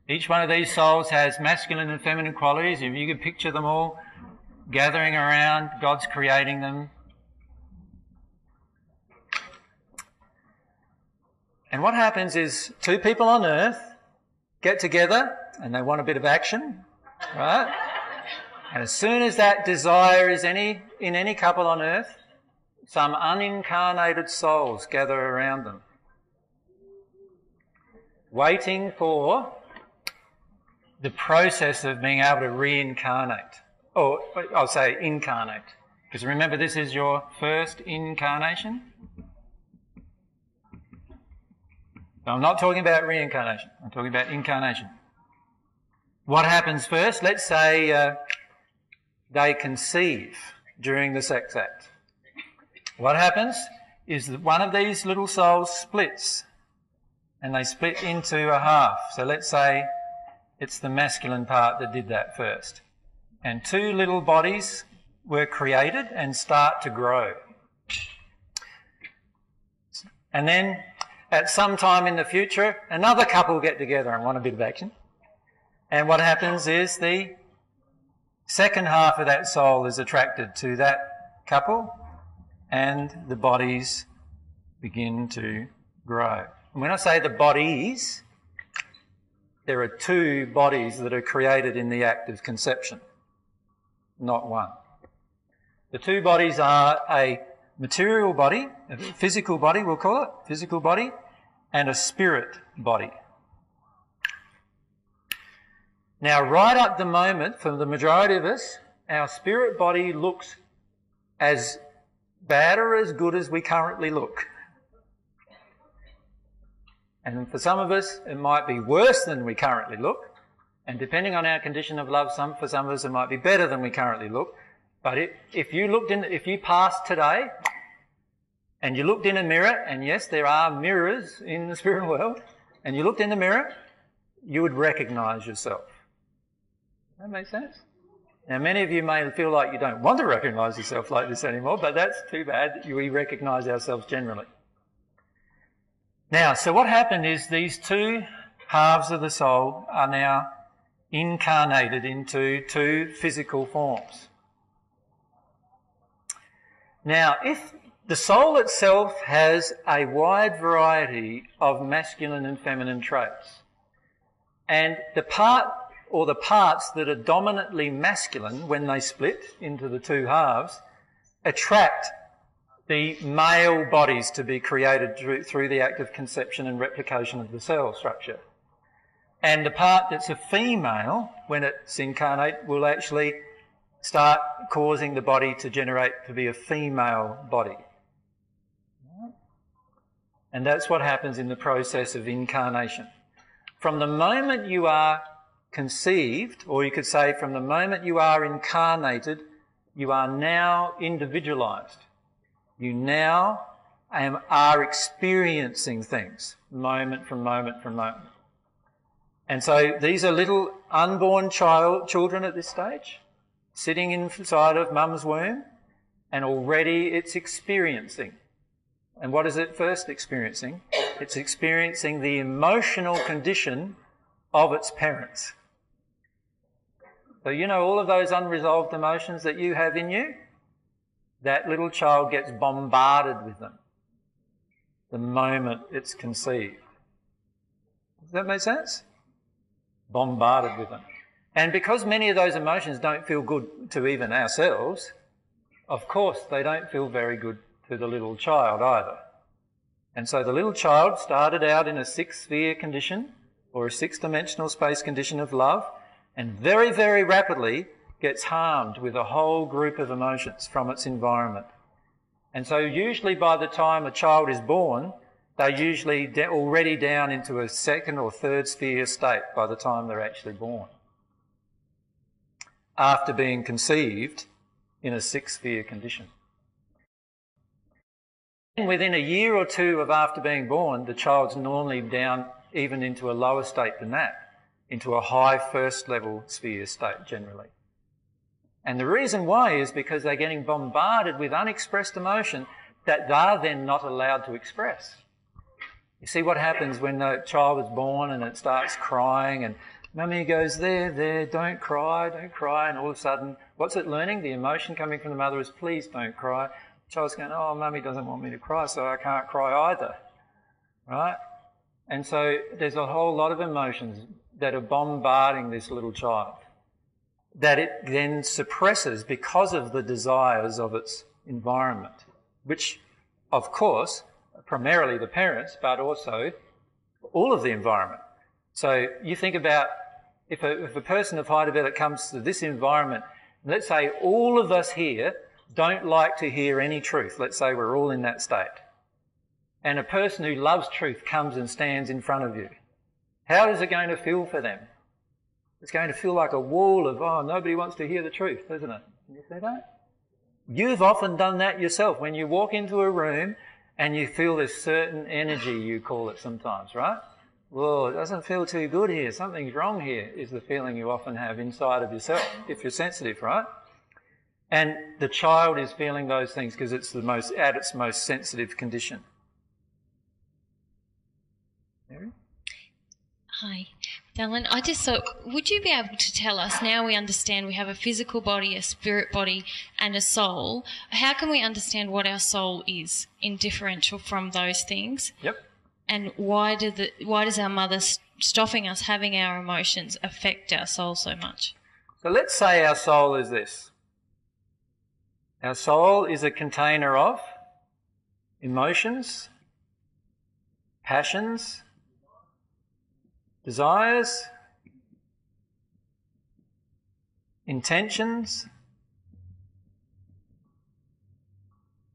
Each one of these souls has masculine and feminine qualities. If you could picture them all gathering around, God's creating them. And what happens is two people on earth get together and they want a bit of action, right? And as soon as that desire is any, in any couple on earth, some unincarnated souls gather around them, waiting for the process of being able to reincarnate, or I'll say incarnate, because remember this is your first incarnation. I'm not talking about reincarnation, I'm talking about incarnation. What happens first? Let's say uh, they conceive during the sex act. What happens is that one of these little souls splits, and they split into a half. So let's say it's the masculine part that did that first. And two little bodies were created and start to grow. And then at some time in the future, another couple get together and want a bit of action. And what happens is the second half of that soul is attracted to that couple, and the bodies begin to grow. And when I say the bodies, there are two bodies that are created in the act of conception, not one. The two bodies are a material body, a physical body we'll call it, physical body, and a spirit body. Now right at the moment, for the majority of us, our spirit body looks as bad or as good as we currently look. And for some of us, it might be worse than we currently look, and depending on our condition of love, some, for some of us it might be better than we currently look. But if, if you looked in, if you passed today and you looked in a mirror, and yes, there are mirrors in the spirit world, and you looked in the mirror, you would recognise yourself. Does that make sense? Now, many of you may feel like you don't want to recognise yourself like this anymore, but that's too bad. We recognise ourselves generally. Now, so what happened is these two halves of the soul are now incarnated into two physical forms. Now, if the soul itself has a wide variety of masculine and feminine traits, and the part or the parts that are dominantly masculine when they split into the two halves, attract the male bodies to be created through the act of conception and replication of the cell structure. And the part that's a female, when it's incarnate, will actually start causing the body to generate to be a female body. And that's what happens in the process of incarnation. From the moment you are conceived, or you could say from the moment you are incarnated, you are now individualized. You now am, are experiencing things moment from moment from moment. And so these are little unborn child, children at this stage, sitting inside of mum's womb, and already it's experiencing. And what is it first experiencing? It's experiencing the emotional condition of its parents. So you know all of those unresolved emotions that you have in you? That little child gets bombarded with them the moment it's conceived. Does that make sense? Bombarded with them. And because many of those emotions don't feel good to even ourselves, of course they don't feel very good to the little child either. And so the little child started out in a six-sphere condition or a six-dimensional space condition of love, and very, very rapidly gets harmed with a whole group of emotions from its environment. And so usually by the time a child is born, they're usually de- already down into a second or third sphere state by the time they're actually born, after being conceived in a six-sphere condition. And within a year or two of after being born, the child's normally down even into a lower state than that, into a high first-level sphere state generally. And the reason why is because they're getting bombarded with unexpressed emotion that they are then not allowed to express. You see what happens when the child is born and it starts crying and mummy goes, there, there, don't cry, don't cry, and all of a sudden, what's it learning? The emotion coming from the mother is, please don't cry. The child's going, oh, mummy doesn't want me to cry, so I can't cry either, right? And so there's a whole lot of emotions that are bombarding this little child that it then suppresses because of the desires of its environment, which, of course, primarily the parents, but also all of the environment. So you think about if a, if a person of high development comes to this environment, let's say all of us here don't like to hear any truth. Let's say we're all in that state. And a person who loves truth comes and stands in front of you. How is it going to feel for them? It's going to feel like a wall of, oh, nobody wants to hear the truth, isn't it? Can you see that? You've often done that yourself. When you walk into a room and you feel this certain energy, you call it sometimes, right? Well, it doesn't feel too good here. Something's wrong here is the feeling you often have inside of yourself, if you're sensitive, right? And the child is feeling those things because it's the most at its most sensitive condition. Mary? Hi. Dylan, I just thought, would you be able to tell us, now we understand we have a physical body, a spirit body and a soul, how can we understand what our soul is in differential from those things? Yep. And why, do the, why does our mother stopping us having our emotions affect our soul so much? So let's say our soul is this. Our soul is a container of emotions, passions, desires, intentions,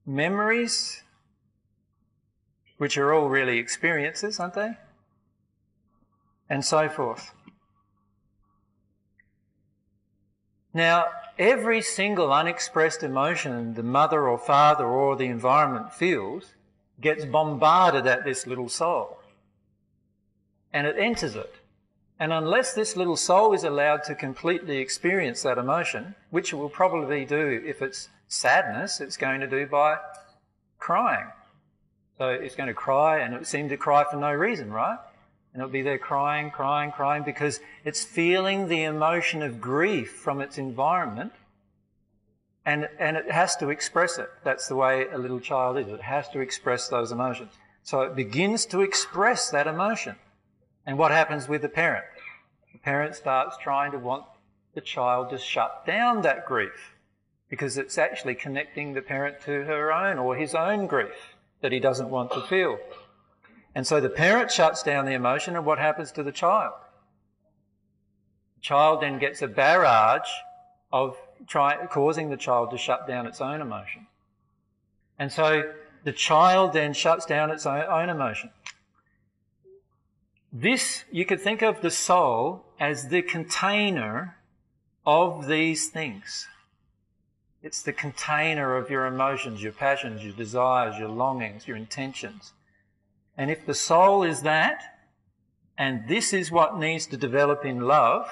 memories, which are all really experiences, aren't they? And so forth. Now, every single unexpressed emotion the mother or father or the environment feels gets bombarded at this little soul. And it enters it. And unless this little soul is allowed to completely experience that emotion, which it will probably do if it's sadness, it's going to do by crying. So it's going to cry and it would seem to cry for no reason, right? And it'll be there crying, crying, crying because it's feeling the emotion of grief from its environment and, and it has to express it. That's the way a little child is. It has to express those emotions. So it begins to express that emotion. And what happens with the parent? The parent starts trying to want the child to shut down that grief because it's actually connecting the parent to her own or his own grief that he doesn't want to feel. And so the parent shuts down the emotion, and what happens to the child? The child then gets a barrage of try, causing the child to shut down its own emotion. And so the child then shuts down its own, own emotion. This, you could think of the soul as the container of these things. It's the container of your emotions, your passions, your desires, your longings, your intentions. And if the soul is that, and this is what needs to develop in love,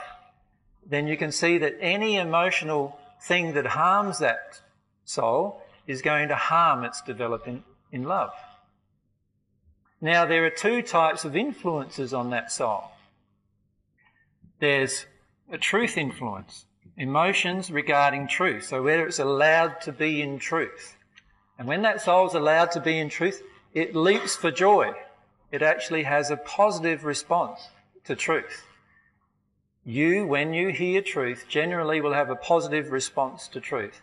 then you can see that any emotional thing that harms that soul is going to harm its development in love. Now, there are two types of influences on that soul. There's a truth influence, emotions regarding truth, so whether it's allowed to be in truth. And when that soul's allowed to be in truth, it leaps for joy. It actually has a positive response to truth. You, when you hear truth, generally will have a positive response to truth.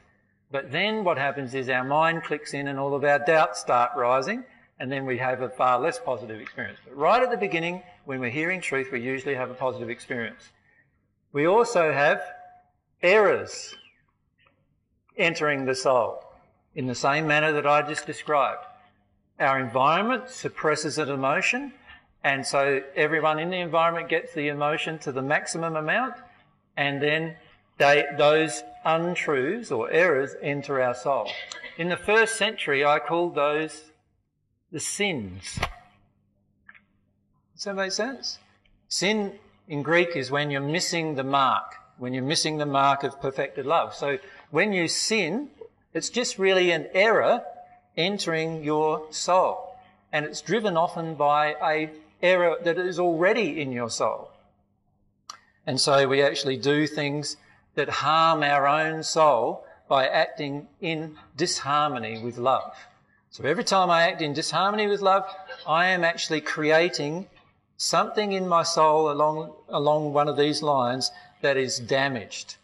But then what happens is our mind clicks in and all of our doubts start rising, and then we have a far less positive experience. But right at the beginning, when we're hearing truth, we usually have a positive experience. We also have errors entering the soul in the same manner that I just described. Our environment suppresses an emotion, and so everyone in the environment gets the emotion to the maximum amount, and then they, those untruths or errors enter our soul. In the first century, I called those the sins. Does that make sense? Sin in Greek is when you're missing the mark, when you're missing the mark of perfected love. So when you sin, it's just really an error entering your soul, and it's driven often by an error that is already in your soul. And so we actually do things that harm our own soul by acting in disharmony with love. So every time I act in disharmony with love, I am actually creating something in my soul along, along one of these lines that is damaged,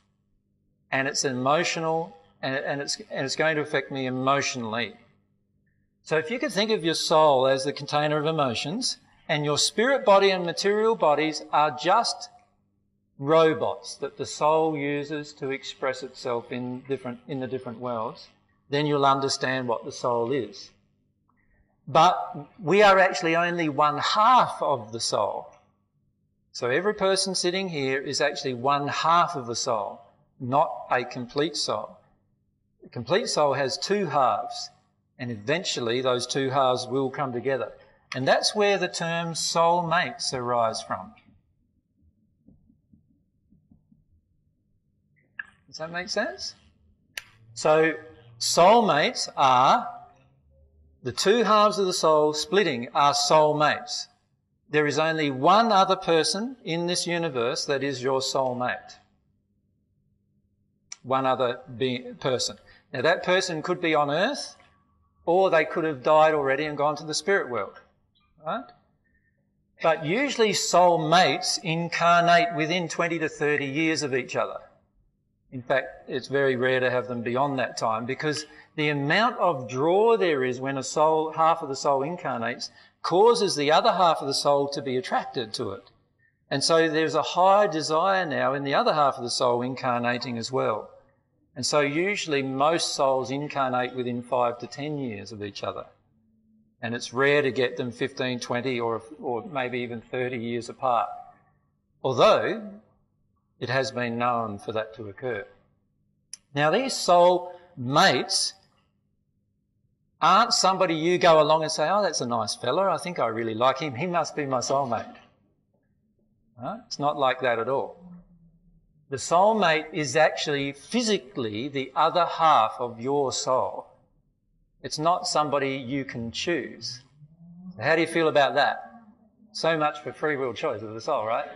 and it's emotional, and, and, it's, and it's going to affect me emotionally. So if you could think of your soul as the container of emotions, and your spirit body and material bodies are just robots that the soul uses to express itself in, different, in the different worlds, then you'll understand what the soul is. But we are actually only one half of the soul. So every person sitting here is actually one half of the soul, not a complete soul. A complete soul has two halves, and eventually those two halves will come together. And that's where the term soulmates arise from. Does that make sense? So soulmates are the two halves of the soul splitting are soulmates. There is only one other person in this universe that is your soulmate. One other being, person. Now that person could be on earth, or they could have died already and gone to the spirit world, right? But usually soulmates incarnate within twenty to thirty years of each other. In fact, it's very rare to have them beyond that time, because the amount of draw there is when a soul, half of the soul incarnates, causes the other half of the soul to be attracted to it. And so there's a high desire now in the other half of the soul incarnating as well. And so usually most souls incarnate within five to ten years of each other. And it's rare to get them fifteen, twenty or, or maybe even thirty years apart. Although it has been known for that to occur. Now these soul mates aren't somebody you go along and say, oh, that's a nice fella, I think I really like him, he must be my soulmate. Right? It's not like that at all. The soulmate is actually physically the other half of your soul. It's not somebody you can choose. So how do you feel about that? So much for free will choice of the soul, right?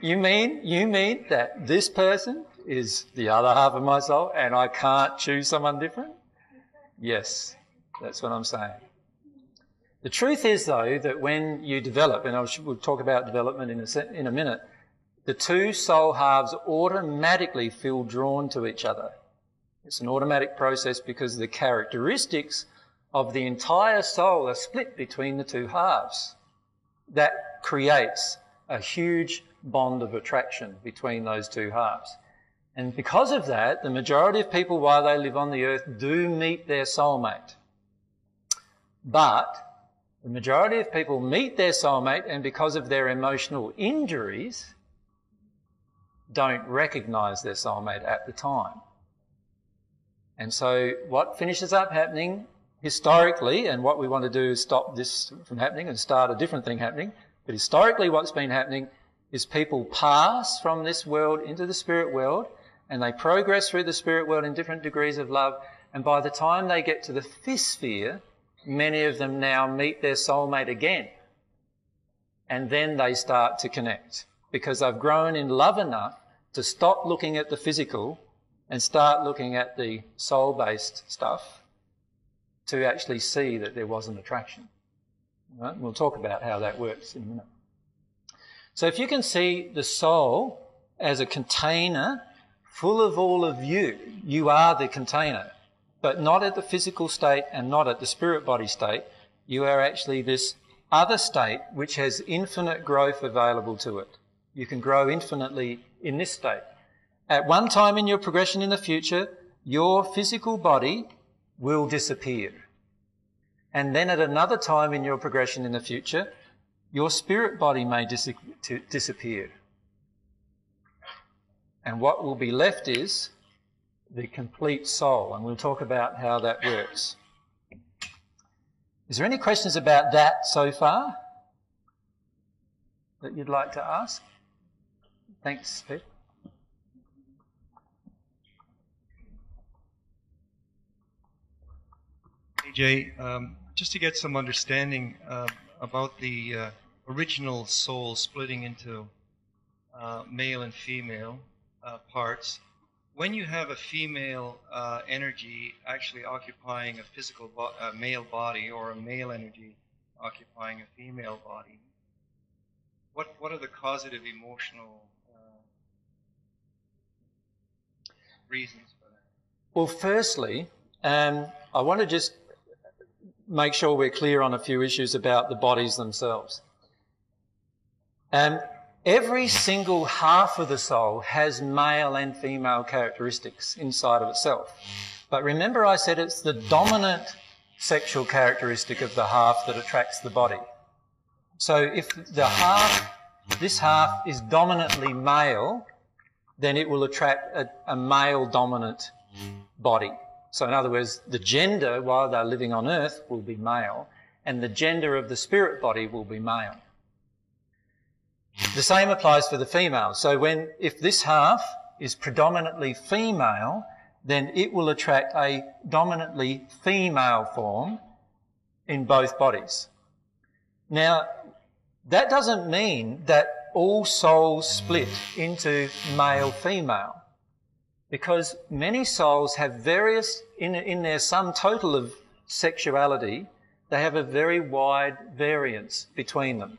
You mean, you mean that this person is the other half of my soul and I can't choose someone different? Yes, that's what I'm saying. The truth is, though, that when you develop, and I will, we'll talk about development in a, in a minute, the two soul halves automatically feel drawn to each other. It's an automatic process because the characteristics of the entire soul are split between the two halves. That creates a huge bond of attraction between those two halves. And because of that, the majority of people, while they live on the earth, do meet their soulmate. But the majority of people meet their soulmate and because of their emotional injuries, don't recognise their soulmate at the time. And so what finishes up happening historically, and what we want to do is stop this from happening and start a different thing happening, but historically what's been happening is people pass from this world into the spirit world and they progress through the spirit world in different degrees of love, and by the time they get to the fifth sphere, many of them now meet their soulmate again and then they start to connect because they've grown in love enough to stop looking at the physical and start looking at the soul-based stuff to actually see that there was an attraction. Right? We'll talk about how that works in a minute. So if you can see the soul as a container full of all of you, you are the container, but not at the physical state and not at the spirit body state. You are actually this other state which has infinite growth available to it. You can grow infinitely in this state. At one time in your progression in the future, your physical body will disappear. And then at another time in your progression in the future, your spirit body may dis disappear. And what will be left is the complete soul. And we'll talk about how that works. Is there any questions about that so far that you'd like to ask? Thanks, Pete. A J, um, just to get some understanding uh, about the uh, original soul splitting into uh, male and female uh, parts, when you have a female uh, energy actually occupying a physical bo a male body or a male energy occupying a female body, what, what are the causative emotional uh, reasons for that? Well, firstly, um, I want to just make sure we're clear on a few issues about the bodies themselves. Um, every single half of the soul has male and female characteristics inside of itself. But remember I said it's the dominant sexual characteristic of the half that attracts the body. So if the half, this half is dominantly male, then it will attract a, a male dominant body. So in other words, the gender, while they're living on earth, will be male, and the gender of the spirit body will be male. The same applies for the female. So when, if this half is predominantly female, then it will attract a dominantly female form in both bodies. Now, that doesn't mean that all souls split into male-female, because many souls have various, in, in their sum total of sexuality, they have a very wide variance between them.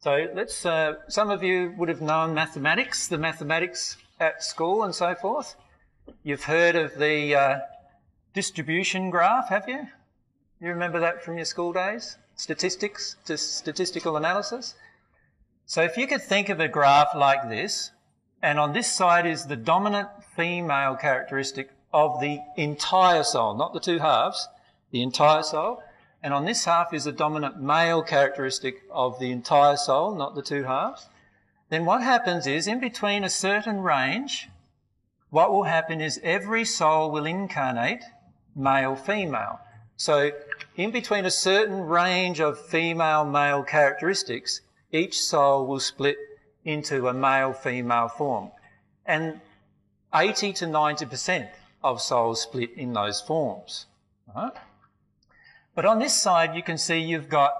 So let's, uh, some of you would have known mathematics, the mathematics at school and so forth. You've heard of the uh, distribution graph, have you? You remember that from your school days? Statistics, to statistical analysis. So if you could think of a graph like this, and on this side is the dominant female characteristic of the entire soul, not the two halves, the entire soul. And on this half is the dominant male characteristic of the entire soul, not the two halves. Then what happens is, in between a certain range, what will happen is every soul will incarnate male-female. So in between a certain range of female-male characteristics, each soul will split into a male-female form. And eighty to ninety percent of souls split in those forms. Right? But on this side you can see you've got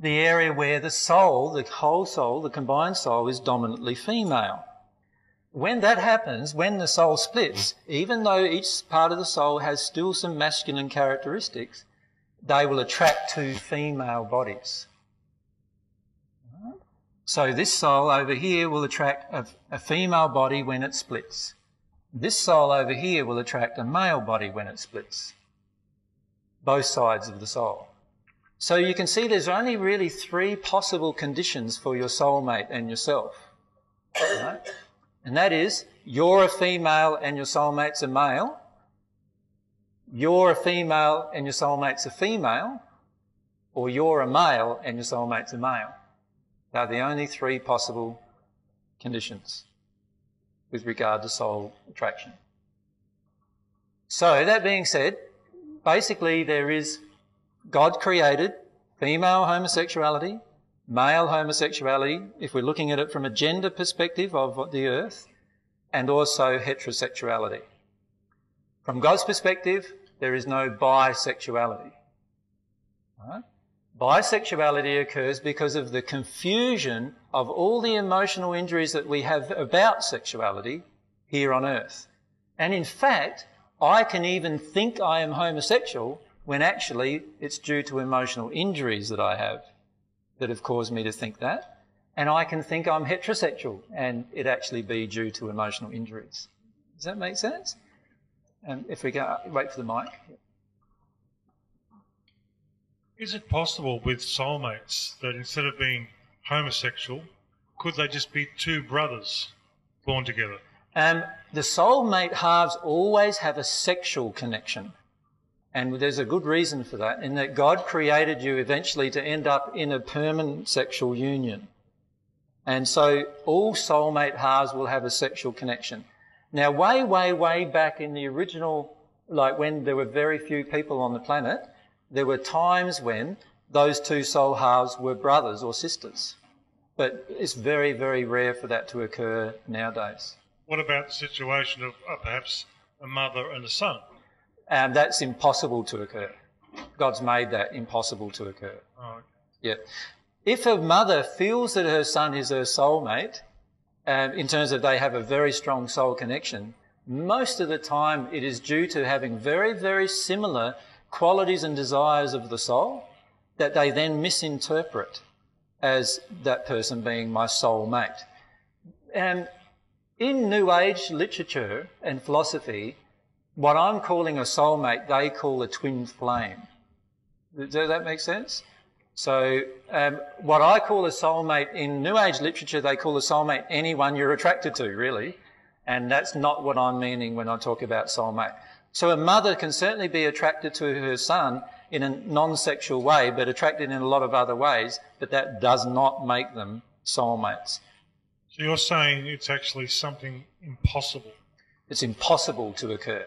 the area where the soul, the whole soul, the combined soul is dominantly female. When that happens, when the soul splits, even though each part of the soul has still some masculine characteristics, they will attract two female bodies. Right? So this soul over here will attract a, a female body when it splits. This soul over here will attract a male body when it splits. Both sides of the soul. So you can see there's only really three possible conditions for your soulmate and yourself. Right? And that is, you're a female and your soulmate's a male. You're a female and your soulmate's a female. Or you're a male and your soulmate's a male. They're the only three possible conditions with regard to soul attraction. So that being said, basically there is God created female homosexuality, male homosexuality, if we're looking at it from a gender perspective of the earth, and also heterosexuality. From God's perspective, there is no bisexuality. Right? Bisexuality occurs because of the confusion of all the emotional injuries that we have about sexuality here on earth. And in fact, I can even think I am homosexual when actually it's due to emotional injuries that I have that have caused me to think that. And I can think I'm heterosexual and it actually be due to emotional injuries. Does that make sense? And if we go, wait for the mic. Is it possible with soulmates that instead of being homosexual, could they just be two brothers born together? Um, the soulmate halves always have a sexual connection. And there's a good reason for that, in that God created you eventually to end up in a permanent sexual union. And so all soulmate halves will have a sexual connection. Now, way, way, way back in the original, like when there were very few people on the planet, there were times when those two soul halves were brothers or sisters. But it's very, very rare for that to occur nowadays. What about the situation of uh, perhaps a mother and a son? And that's impossible to occur. God's made that impossible to occur. Oh, okay. Yeah. If a mother feels that her son is her soulmate, um, in terms of they have a very strong soul connection, most of the time it is due to having very, very similar qualities and desires of the soul that they then misinterpret as that person being my soulmate. And in New Age literature and philosophy, what I'm calling a soulmate, they call a twin flame. Does that make sense? So um, what I call a soulmate in New Age literature, they call a soulmate anyone you're attracted to, really. And that's not what I'm meaning when I talk about soulmate. So a mother can certainly be attracted to her son in a non-sexual way, but attracted in a lot of other ways, but that does not make them soulmates. So you're saying it's actually something impossible? It's impossible to occur.